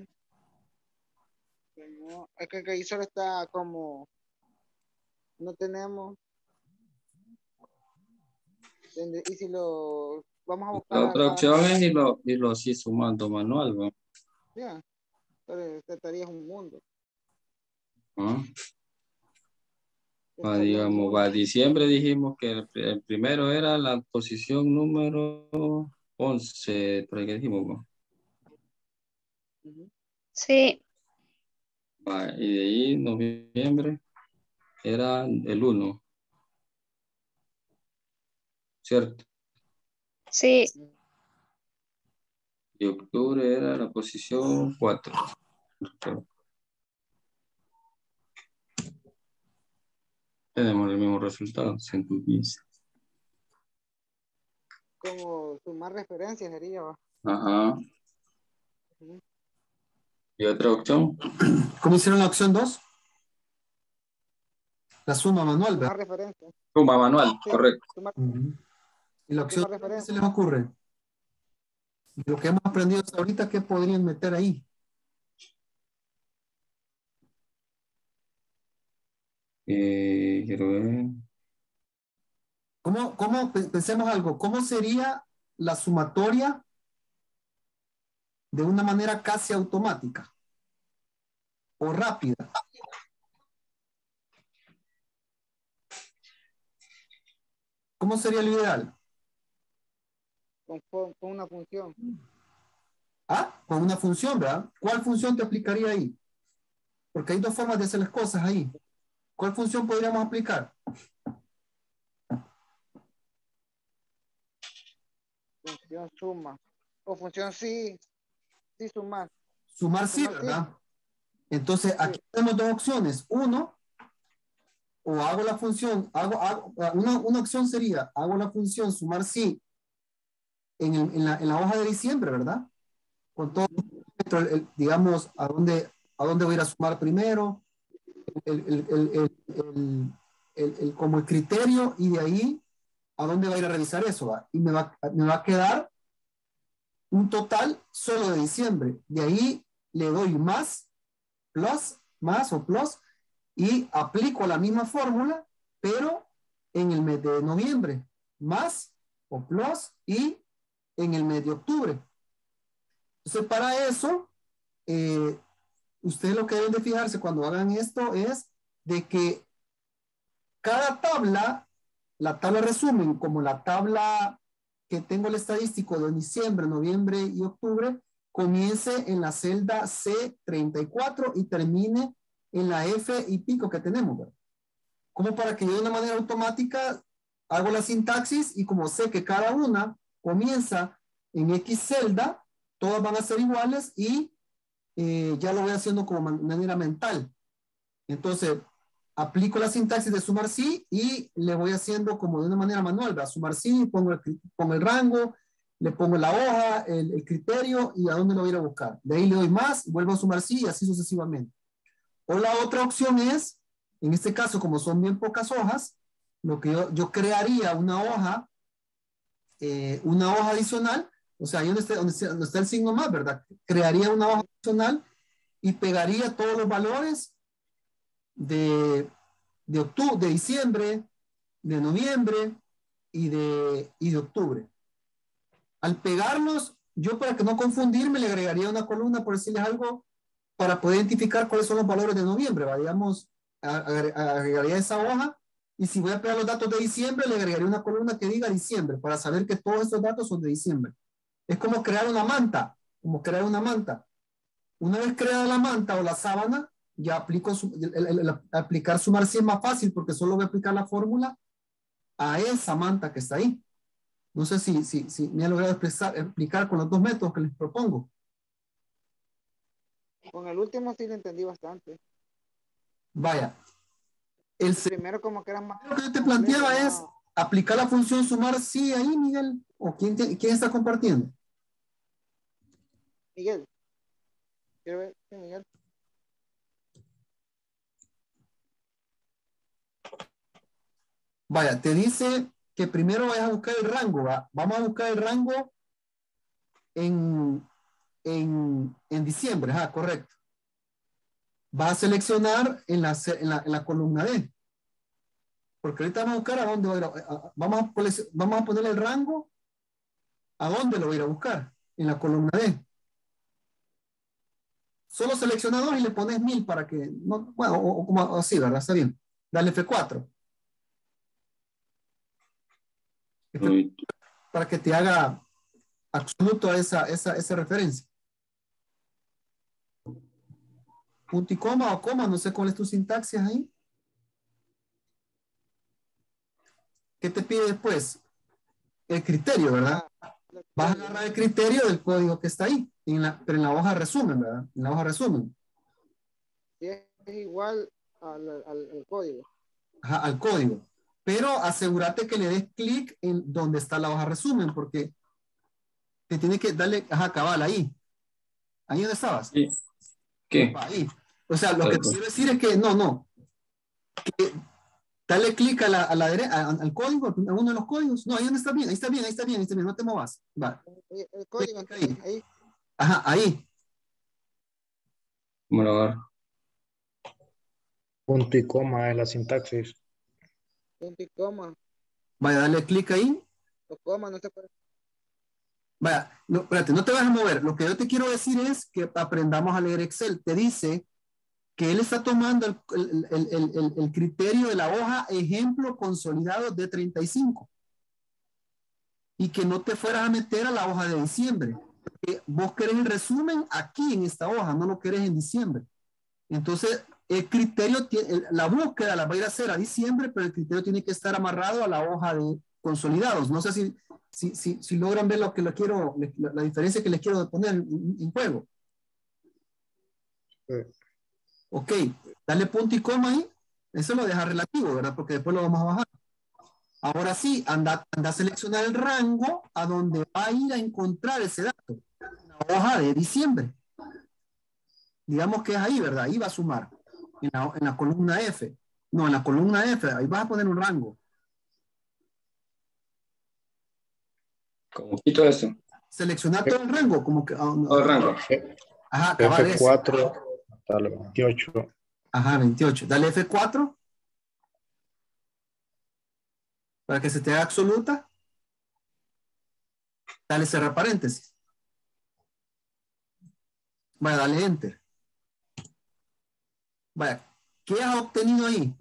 como es que ahí solo está como... No tenemos... Y si lo... Vamos a buscar... La otra opción es irlo, irlo así sumando manual. ¿Va? Ya. Pero esta tarea es un mundo. Ah. Va, digamos, va a diciembre dijimos que el, el primero era la posición número once. ¿Por qué dijimos? Sí. Va, y de ahí noviembre era el uno. ¿Cierto? Sí. Y octubre era la posición cuatro. Tenemos el mismo resultado, ciento quince. Como sumar referencias sería. Ajá. Uh-huh. ¿Y otra opción? ¿Cómo hicieron la opción dos? La suma manual, ¿verdad? Suma referencia. Suma manual, sí, correcto. Suma... Uh-huh. ¿Y la opción qué se les ocurre? Lo que hemos aprendido hasta ahorita, ¿qué podrían meter ahí? Eh, quiero ver. ¿Cómo, cómo, pensemos algo, ¿cómo sería la sumatoria de una manera casi automática o rápida? ¿Cómo sería lo ideal? Con, con una función. Ah, con una función, ¿verdad? ¿Cuál función te aplicaría ahí? Porque hay dos formas de hacer las cosas ahí. ¿Cuál función podríamos aplicar? Función suma. O función sí. Sí, sumar. Sumar sí, sumar, ¿verdad? Sí. Entonces, sí. Aquí tenemos dos opciones. Uno, o hago la función, hago, hago una, una opción sería, hago la función sumar sí En, el, en, la, en la hoja de diciembre, ¿verdad? Con todo, el, el, digamos, a dónde, a dónde voy a ir a sumar primero, el, el, el, el, el, el, el, como el criterio, y de ahí a dónde va a ir a realizar eso, ¿va? Y me va, me va a quedar un total solo de diciembre. De ahí le doy más, plus, más o plus, y aplico la misma fórmula, pero en el mes de noviembre, más o plus, y en el mes de octubre. Entonces, para eso, eh, ustedes lo que deben de fijarse cuando hagan esto es de que cada tabla, la tabla resumen, como la tabla que tengo el estadístico de diciembre, noviembre y octubre, comience en la celda C treinta y cuatro y termine en la F y pico que tenemos, ¿verdad? Como para que yo de una manera automática hago la sintaxis y como sé que cada una comienza en X celda, todas van a ser iguales y eh, ya lo voy haciendo como manera mental. Entonces, aplico la sintaxis de sumar sí y le voy haciendo como de una manera manual, ¿verdad? Sumar sí, pongo el, pongo el rango, le pongo la hoja, el, el criterio y a dónde lo voy a ir a buscar. De ahí le doy más, vuelvo a sumar sí y así sucesivamente. O la otra opción es, en este caso, como son bien pocas hojas, lo que yo, yo crearía una hoja Eh, una hoja adicional, o sea, ahí donde está, donde, está, donde está el signo más, ¿verdad? Crearía una hoja adicional y pegaría todos los valores de, de octubre, de diciembre, de noviembre y de, y de octubre. Al pegarlos, yo para que no confundirme, le agregaría una columna, por decirles algo, para poder identificar cuáles son los valores de noviembre, ¿va? Digamos, agregaría esa hoja. Y si voy a pegar los datos de diciembre, le agregaré una columna que diga diciembre, para saber que todos estos datos son de diciembre. Es como crear una manta, como crear una manta. Una vez creada la manta o la sábana, ya aplico, el, el, el, el, aplicar sumar sí es más fácil, porque solo voy a aplicar la fórmula a esa manta que está ahí. No sé si, si, si me ha logrado expresar, explicar con los dos métodos que les propongo. Con el último sí lo entendí bastante. Vaya. El primero como que era más... Lo que yo te planteaba no... es aplicar la función sumar sí ahí, Miguel. ¿O quién, te, quién está compartiendo? Miguel. Quiero ver, sí, Miguel. Vaya, te dice que primero vayas a buscar el rango, ¿va? Vamos a buscar el rango en, en, en diciembre, ah, correcto. Vas a seleccionar en la, en la, en la columna D. Porque ahorita vamos a buscar a dónde va a ir. A, a, vamos, a, vamos a poner el rango a dónde lo voy a ir a buscar. En la columna D. Solo selecciona dos y le pones mil para que... No, bueno, o, o como así, ¿verdad? Está bien. Dale efe cuatro. Este, para que te haga absoluto esa, esa, esa referencia. Punto y coma o coma, no sé cuál es tu sintaxis ahí. ¿Qué te pide después? El criterio, ¿verdad? Vas a agarrar el criterio del código que está ahí, en la, pero en la hoja resumen, ¿verdad? En la hoja resumen. Es igual al, al, al código. Ajá, al código. Pero asegúrate que le des clic en donde está la hoja resumen, porque te tiene que darle, ajá, cabal, ahí. Ahí donde estabas. Sí. ¿Qué? Ahí. O sea, lo que te quiero decir es que, no, no. Que dale clic a la, a la derecha, al código, a uno de los códigos. No, ahí no está bien, ahí está bien, ahí está bien, ahí está bien, no te movas. Va. El, el código está ahí. ahí. Ajá, ahí. Bueno, a ver. Punto y coma es la sintaxis. Punto y coma. Vaya, dale clic ahí. O coma, no te puedes. Vaya, no, espérate, no te vas a mover. Lo que yo te quiero decir es que aprendamos a leer Excel. Te dice que él está tomando el, el, el, el, el criterio de la hoja ejemplo consolidado de treinta y cinco. Y que no te fueras a meter a la hoja de diciembre. Porque vos querés el resumen aquí en esta hoja, no lo querés en diciembre. Entonces, el criterio, la búsqueda la va a ir a hacer a diciembre, pero el criterio tiene que estar amarrado a la hoja de consolidados. No sé si, si, si, si logran ver lo que les quiero, la, la diferencia que les quiero poner en, en juego. Sí. Ok, dale punto y coma ahí. Eso lo deja relativo, ¿verdad? Porque después lo vamos a bajar. Ahora sí, anda, anda a seleccionar el rango a donde va a ir a encontrar ese dato. La hoja de diciembre. Digamos que es ahí, ¿verdad? Ahí va a sumar. En la, en la columna F. No, en la columna F. Ahí vas a poner un rango. ¿Cómo quito eso? Seleccionar todo el rango. Como que, todo el rango. Ajá, efe cuatro. Dale veintiocho. Ajá, veintiocho. Dale efe cuatro. Para que se te haga absoluta. Dale cerrar paréntesis. Vaya, dale enter. Vaya, ¿qué has obtenido ahí?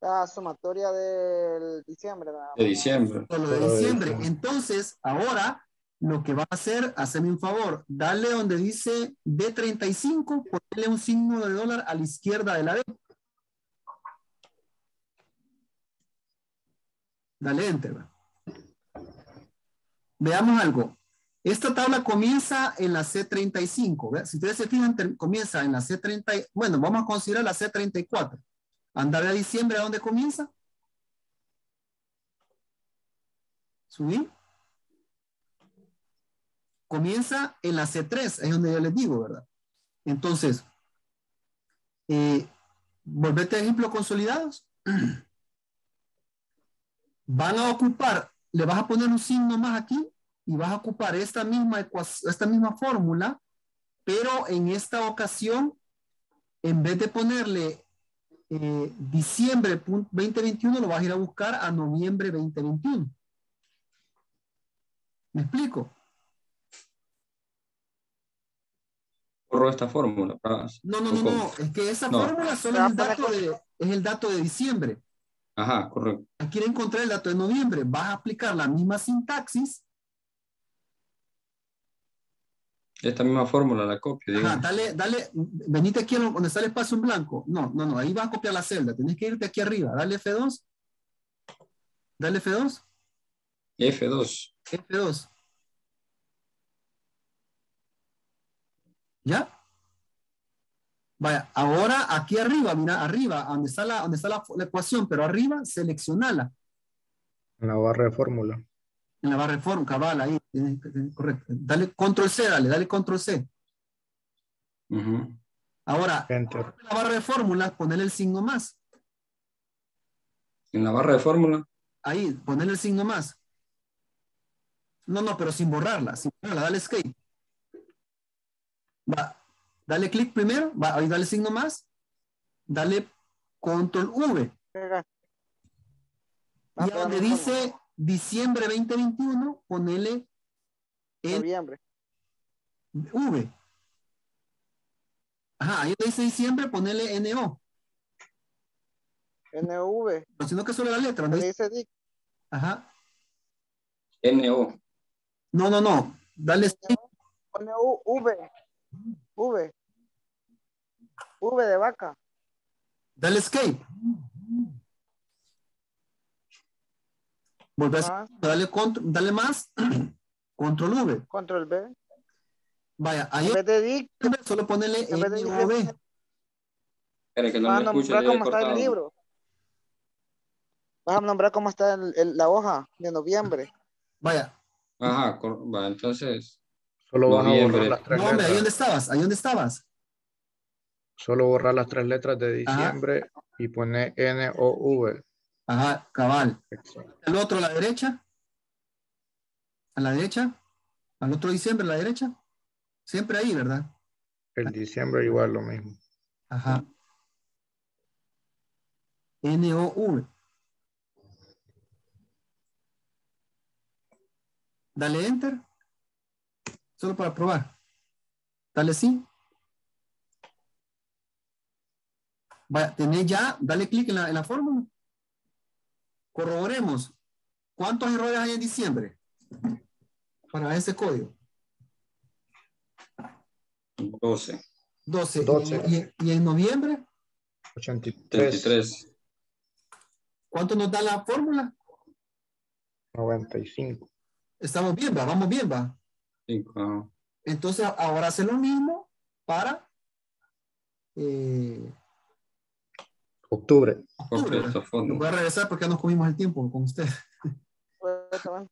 La sumatoria del diciembre. De diciembre. Solo de diciembre. Entonces, ahora... Lo que va a hacer, haceme un favor, dale donde dice D treinta y cinco, ponle un signo de dólar a la izquierda de la D. Dale enter. Veamos algo. Esta tabla comienza en la C treinta y cinco. ¿Ve? Si ustedes se fijan, comienza en la C treinta. Bueno, vamos a considerar la C treinta y cuatro. Andar a diciembre, ¿a dónde comienza? Subí. Comienza en la C tres, es donde yo les digo, ¿verdad? Entonces, eh, volvete a ejemplos consolidados. Van a ocupar, le vas a poner un signo más aquí y vas a ocupar esta misma, ecuación, esta misma fórmula, pero en esta ocasión, en vez de ponerle eh, diciembre veinte veintiuno, lo vas a ir a buscar a noviembre veinte veintiuno. ¿Me explico? Esta fórmula. No, no, no, no, es que esa no. Fórmula solo es el, dato de, es el dato de diciembre. Ajá, correcto. Quiere encontrar el dato de noviembre. Vas a aplicar la misma sintaxis. Esta misma fórmula la copio. Ajá, dale, dale, venite aquí donde está el espacio en blanco. No, no, no, ahí vas a copiar la celda. Tienes que irte aquí arriba. Dale efe dos. Dale efe dos. efe dos. efe dos. ¿Ya? Vaya, ahora aquí arriba, mira, arriba, donde está la, donde está la, la ecuación, pero arriba, seleccionala. En la barra de fórmula. En la barra de fórmula, cabal, ahí, correcto. Dale control C, dale, dale control C. Uh-huh. Ahora, en la barra de fórmulas, ponele el signo más. en la barra de fórmula. Ahí, poner el signo más. No, no, pero sin borrarla, sin borrarla, dale escape. Va, dale clic primero, va, ahí dale signo más, dale control V. Y donde dice diciembre veinte veintiuno, ponele en noviembre. V. Ajá, ahí donde dice diciembre, ponele N O. N V. No, sino que solo la letra. ¿No? Dice D I C. Ajá. N O. No, no, no. Dale. N U, V. V. V de vaca. Dale escape. Volvés. Ah. Dale, control, dale más. Control V. Control B. Vaya, ahí. En vez de D I C. Solo ponele N O V. Espera que no me escuche. Vas a nombrar cómo está el libro. Vas a nombrar cómo está el, el, la hoja de noviembre. Vaya. Ajá, va, entonces. Solo van a borrar las tres no, letras. No, ahí donde estabas, ahí donde estabas. Solo borrar las tres letras de diciembre. Ajá. Y poner N O V. Ajá, cabal. Exacto. El otro a la derecha. A la derecha. Al otro diciembre a la derecha. Siempre ahí, ¿verdad? El diciembre igual lo mismo. Ajá. N O V. Dale enter. Solo para probar. Dale sí. Va, tenés ya, dale clic en la, en la fórmula. Corroboremos. ¿Cuántos errores hay en diciembre? Para ese código. doce. doce. doce. ¿Y, y en noviembre? ochenta y tres. ¿Cuánto nos da la fórmula? noventa y cinco. Estamos bien, va, vamos bien, va. Sí, claro. Entonces, ahora hace lo mismo para eh, octubre. Octubre. Octubre. Voy a regresar porque ya nos comimos el tiempo con usted. Bueno,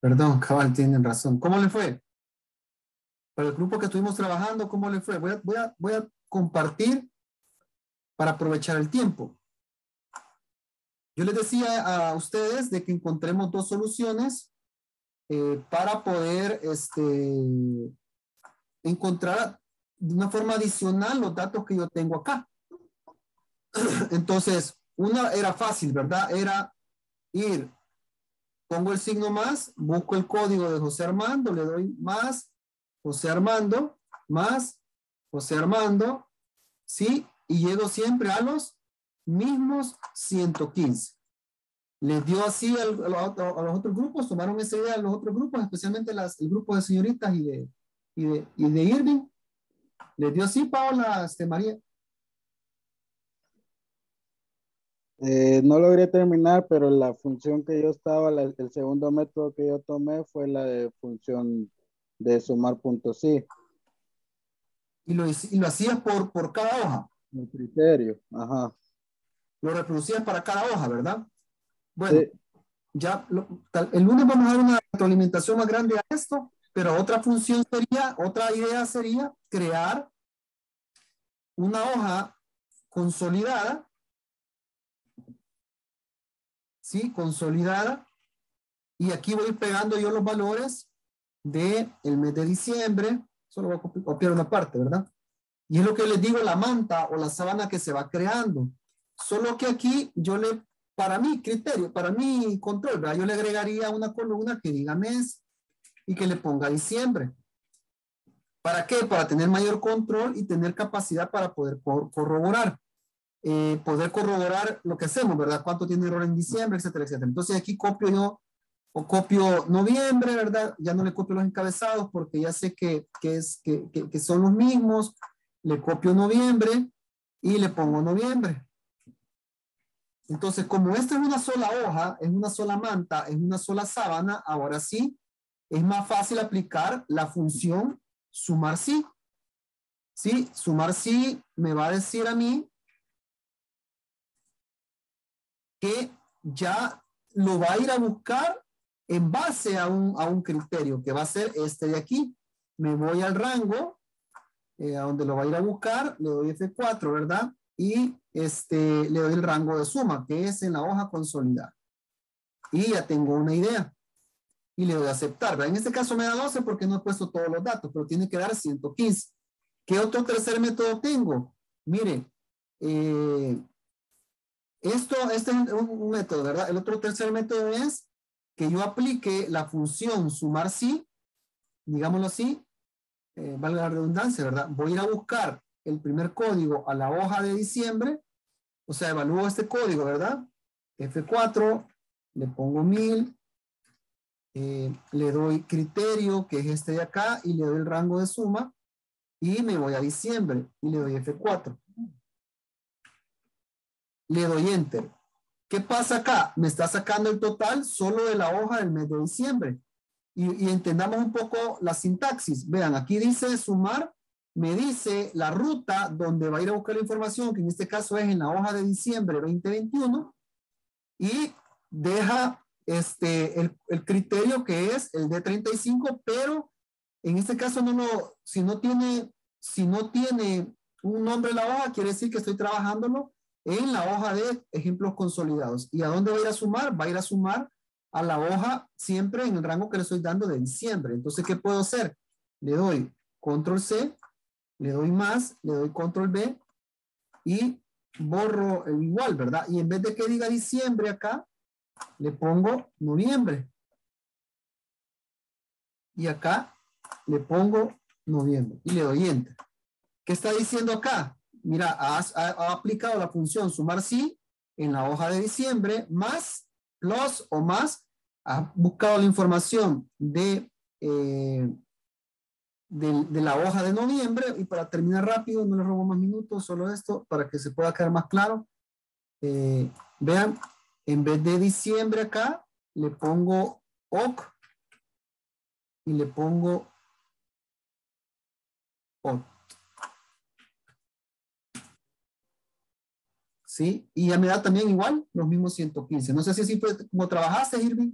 perdón, cabal, tienen razón. ¿Cómo le fue? Para el grupo que estuvimos trabajando, ¿cómo le fue? Voy a, voy a, voy a compartir para aprovechar el tiempo. Yo les decía a ustedes de que encontremos dos soluciones eh, para poder este, encontrar de una forma adicional los datos que yo tengo acá. Entonces, una era fácil, ¿verdad? Era ir... Pongo el signo más, busco el código de José Armando, le doy más, José Armando, más, José Armando, ¿sí? Y llego siempre a los mismos ciento quince. Les dio así a los, a los otros grupos, tomaron esa idea a los otros grupos, especialmente las, el grupo de señoritas y de, y de, y de Irving. ¿Les dio así, Paola, este, María? Eh, no logré terminar, pero la función que yo estaba, la, el segundo método que yo tomé fue la de función de sumar puntos sí. ¿Y lo, y lo hacías por, por cada hoja? El criterio, ajá. Lo reproducías para cada hoja, ¿verdad? Bueno, sí. Ya lo, tal, el lunes vamos a dar una retroalimentación más grande a esto, pero otra función sería, otra idea sería crear una hoja consolidada ¿sí? Consolidada. Y aquí voy pegando yo los valores del mes de diciembre. Solo voy a copiar una parte, ¿verdad? Y es lo que les digo, la manta o la sábana que se va creando. Solo que aquí yo le, para mi criterio, para mi control, ¿verdad? Yo le agregaría una columna que diga mes y que le ponga diciembre. ¿Para qué? Para tener mayor control y tener capacidad para poder corroborar. Eh, poder corroborar lo que hacemos, ¿verdad? Cuánto tiene error en diciembre, etcétera, etcétera. Entonces aquí copio yo, o copio noviembre, ¿verdad? Ya no le copio los encabezados porque ya sé que, que, es, que, que, que son los mismos. Le copio noviembre y le pongo noviembre. Entonces, como esta es una sola hoja, es una sola manta, es una sola sábana, ahora sí, es más fácil aplicar la función sumar sí. ¿Sí? Sumar sí me va a decir a mí que ya lo va a ir a buscar en base a un, a un criterio, que va a ser este de aquí. Me voy al rango, eh, a donde lo va a ir a buscar, le doy F cuatro, ¿verdad? Y este, le doy el rango de suma, que es en la hoja consolidada. Y ya tengo una idea. Y le doy a aceptar, ¿verdad? En este caso me da doce porque no he puesto todos los datos, pero tiene que dar ciento quince. ¿Qué otro tercer método tengo? Mire, eh, esto este es un, un método, ¿verdad? El otro tercer método es que yo aplique la función sumar sí, digámoslo así, eh, valga la redundancia, ¿verdad? Voy a ir a buscar el primer código a la hoja de diciembre, o sea, evalúo este código, ¿verdad? F cuatro, le pongo mil, eh, le doy criterio, que es este de acá, y le doy el rango de suma, y me voy a diciembre, y le doy F cuatro. Le doy Enter. ¿Qué pasa acá? Me está sacando el total solo de la hoja del mes de diciembre. Y, y entendamos un poco la sintaxis. Vean, aquí dice sumar, me dice la ruta donde va a ir a buscar la información, que en este caso es en la hoja de diciembre veinte veintiuno, y deja este, el, el criterio que es el de treinta y cinco, pero en este caso no lo, si no tiene, si no tiene un nombre en la hoja, quiere decir que estoy trabajándolo en la hoja de ejemplos consolidados. ¿Y a dónde va a ir a sumar? Va a ir a sumar a la hoja siempre en el rango que le estoy dando de diciembre. Entonces, ¿qué puedo hacer? Le doy control C, le doy más, le doy control B y borro el igual, ¿verdad? Y en vez de que diga diciembre acá, le pongo noviembre. Y acá le pongo noviembre y le doy Enter. ¿Qué está diciendo acá? Mira, ha, ha aplicado la función sumar sí en la hoja de diciembre, más, plus o más, ha buscado la información de, eh, de, de la hoja de noviembre. Y para terminar rápido, no les robo más minutos, solo esto, para que se pueda quedar más claro. Eh, vean, en vez de diciembre acá, le pongo O C y le pongo O C. ¿Sí? Y ya me da también igual los mismos ciento quince. No sé si así fue como trabajaste, Irving.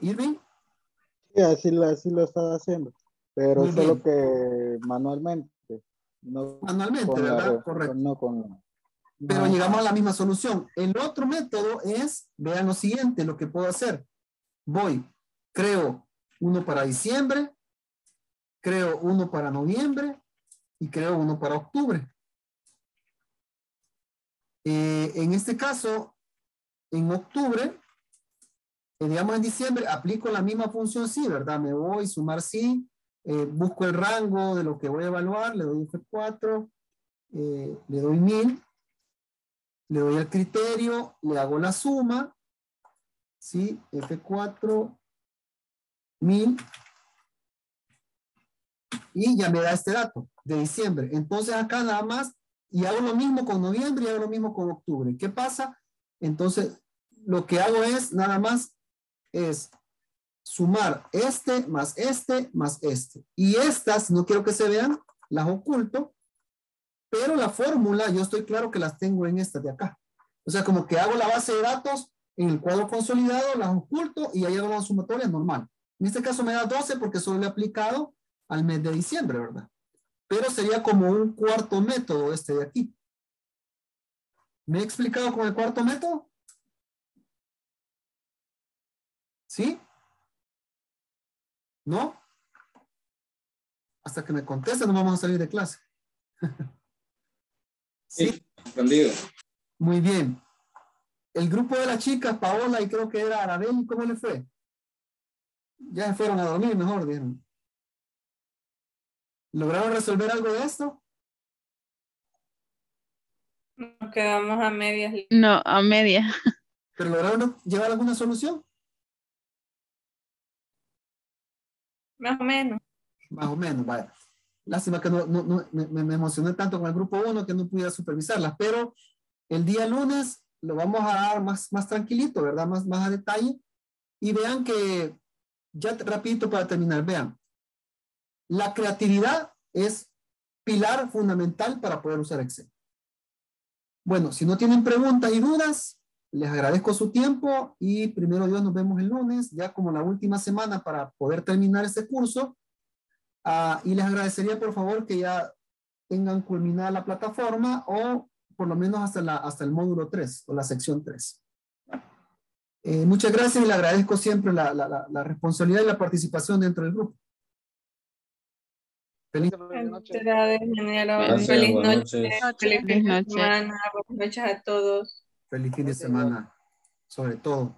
¿Irving? Sí, así lo, así lo estaba haciendo. Pero muy solo bien. Que manualmente. No manualmente, con ¿verdad? La, correcto. No con, pero no. Llegamos a la misma solución. El otro método es, vean lo siguiente, lo que puedo hacer. Voy, creo uno para diciembre, creo uno para noviembre, y creo uno para octubre. Eh, en este caso, en octubre, eh, digamos en diciembre, aplico la misma función sí, ¿verdad? Me voy a sumar sí, eh, busco el rango de lo que voy a evaluar, le doy F cuatro, eh, le doy mil, le doy el criterio, le hago la suma, ¿sí? F cuatro, mil, y ya me da este dato de diciembre. Entonces acá nada más, y hago lo mismo con noviembre y hago lo mismo con octubre. ¿Qué pasa? Entonces lo que hago es nada más es sumar este más este más este. Y estas no quiero que se vean, las oculto, pero la fórmula yo estoy claro que las tengo en estas de acá. O sea, como que hago la base de datos en el cuadro consolidado, las oculto y ahí hago la sumatoria normal. En este caso me da doce porque solo le he aplicado al mes de diciembre, ¿verdad? Pero sería como un cuarto método este de aquí. ¿Me he explicado con el cuarto método? ¿Sí? ¿No? Hasta que me conteste no vamos a salir de clase. ¿Sí? Entendido. Muy bien. El grupo de las chicas, Paola y creo que era Arabel, ¿cómo le fue? Ya se fueron a dormir, mejor dijeron. ¿Lograron resolver algo de esto? Nos quedamos a medias. No, a medias. ¿Pero lograron llevar alguna solución? Más o menos. Más o menos, vaya. Lástima que no, no, no me, me emocioné tanto con el grupo uno que no pudiera supervisarlas, pero el día lunes lo vamos a dar más, más tranquilito, ¿verdad? Más, más a detalle. Y vean que, ya rapidito para terminar, vean. La creatividad es pilar fundamental para poder usar Excel. Bueno, si no tienen preguntas y dudas, les agradezco su tiempo y primero Dios nos vemos el lunes, ya como la última semana para poder terminar este curso. Uh, y les agradecería por favor que ya tengan culminada la plataforma o por lo menos hasta, la, hasta el módulo tres o la sección tres. Eh, muchas gracias y le agradezco siempre la, la, la, la responsabilidad y la participación dentro del grupo. Feliz noche. Gracias, feliz noche. Feliz noche. Buenas noches a todos. Feliz fin de semana, sobre todo.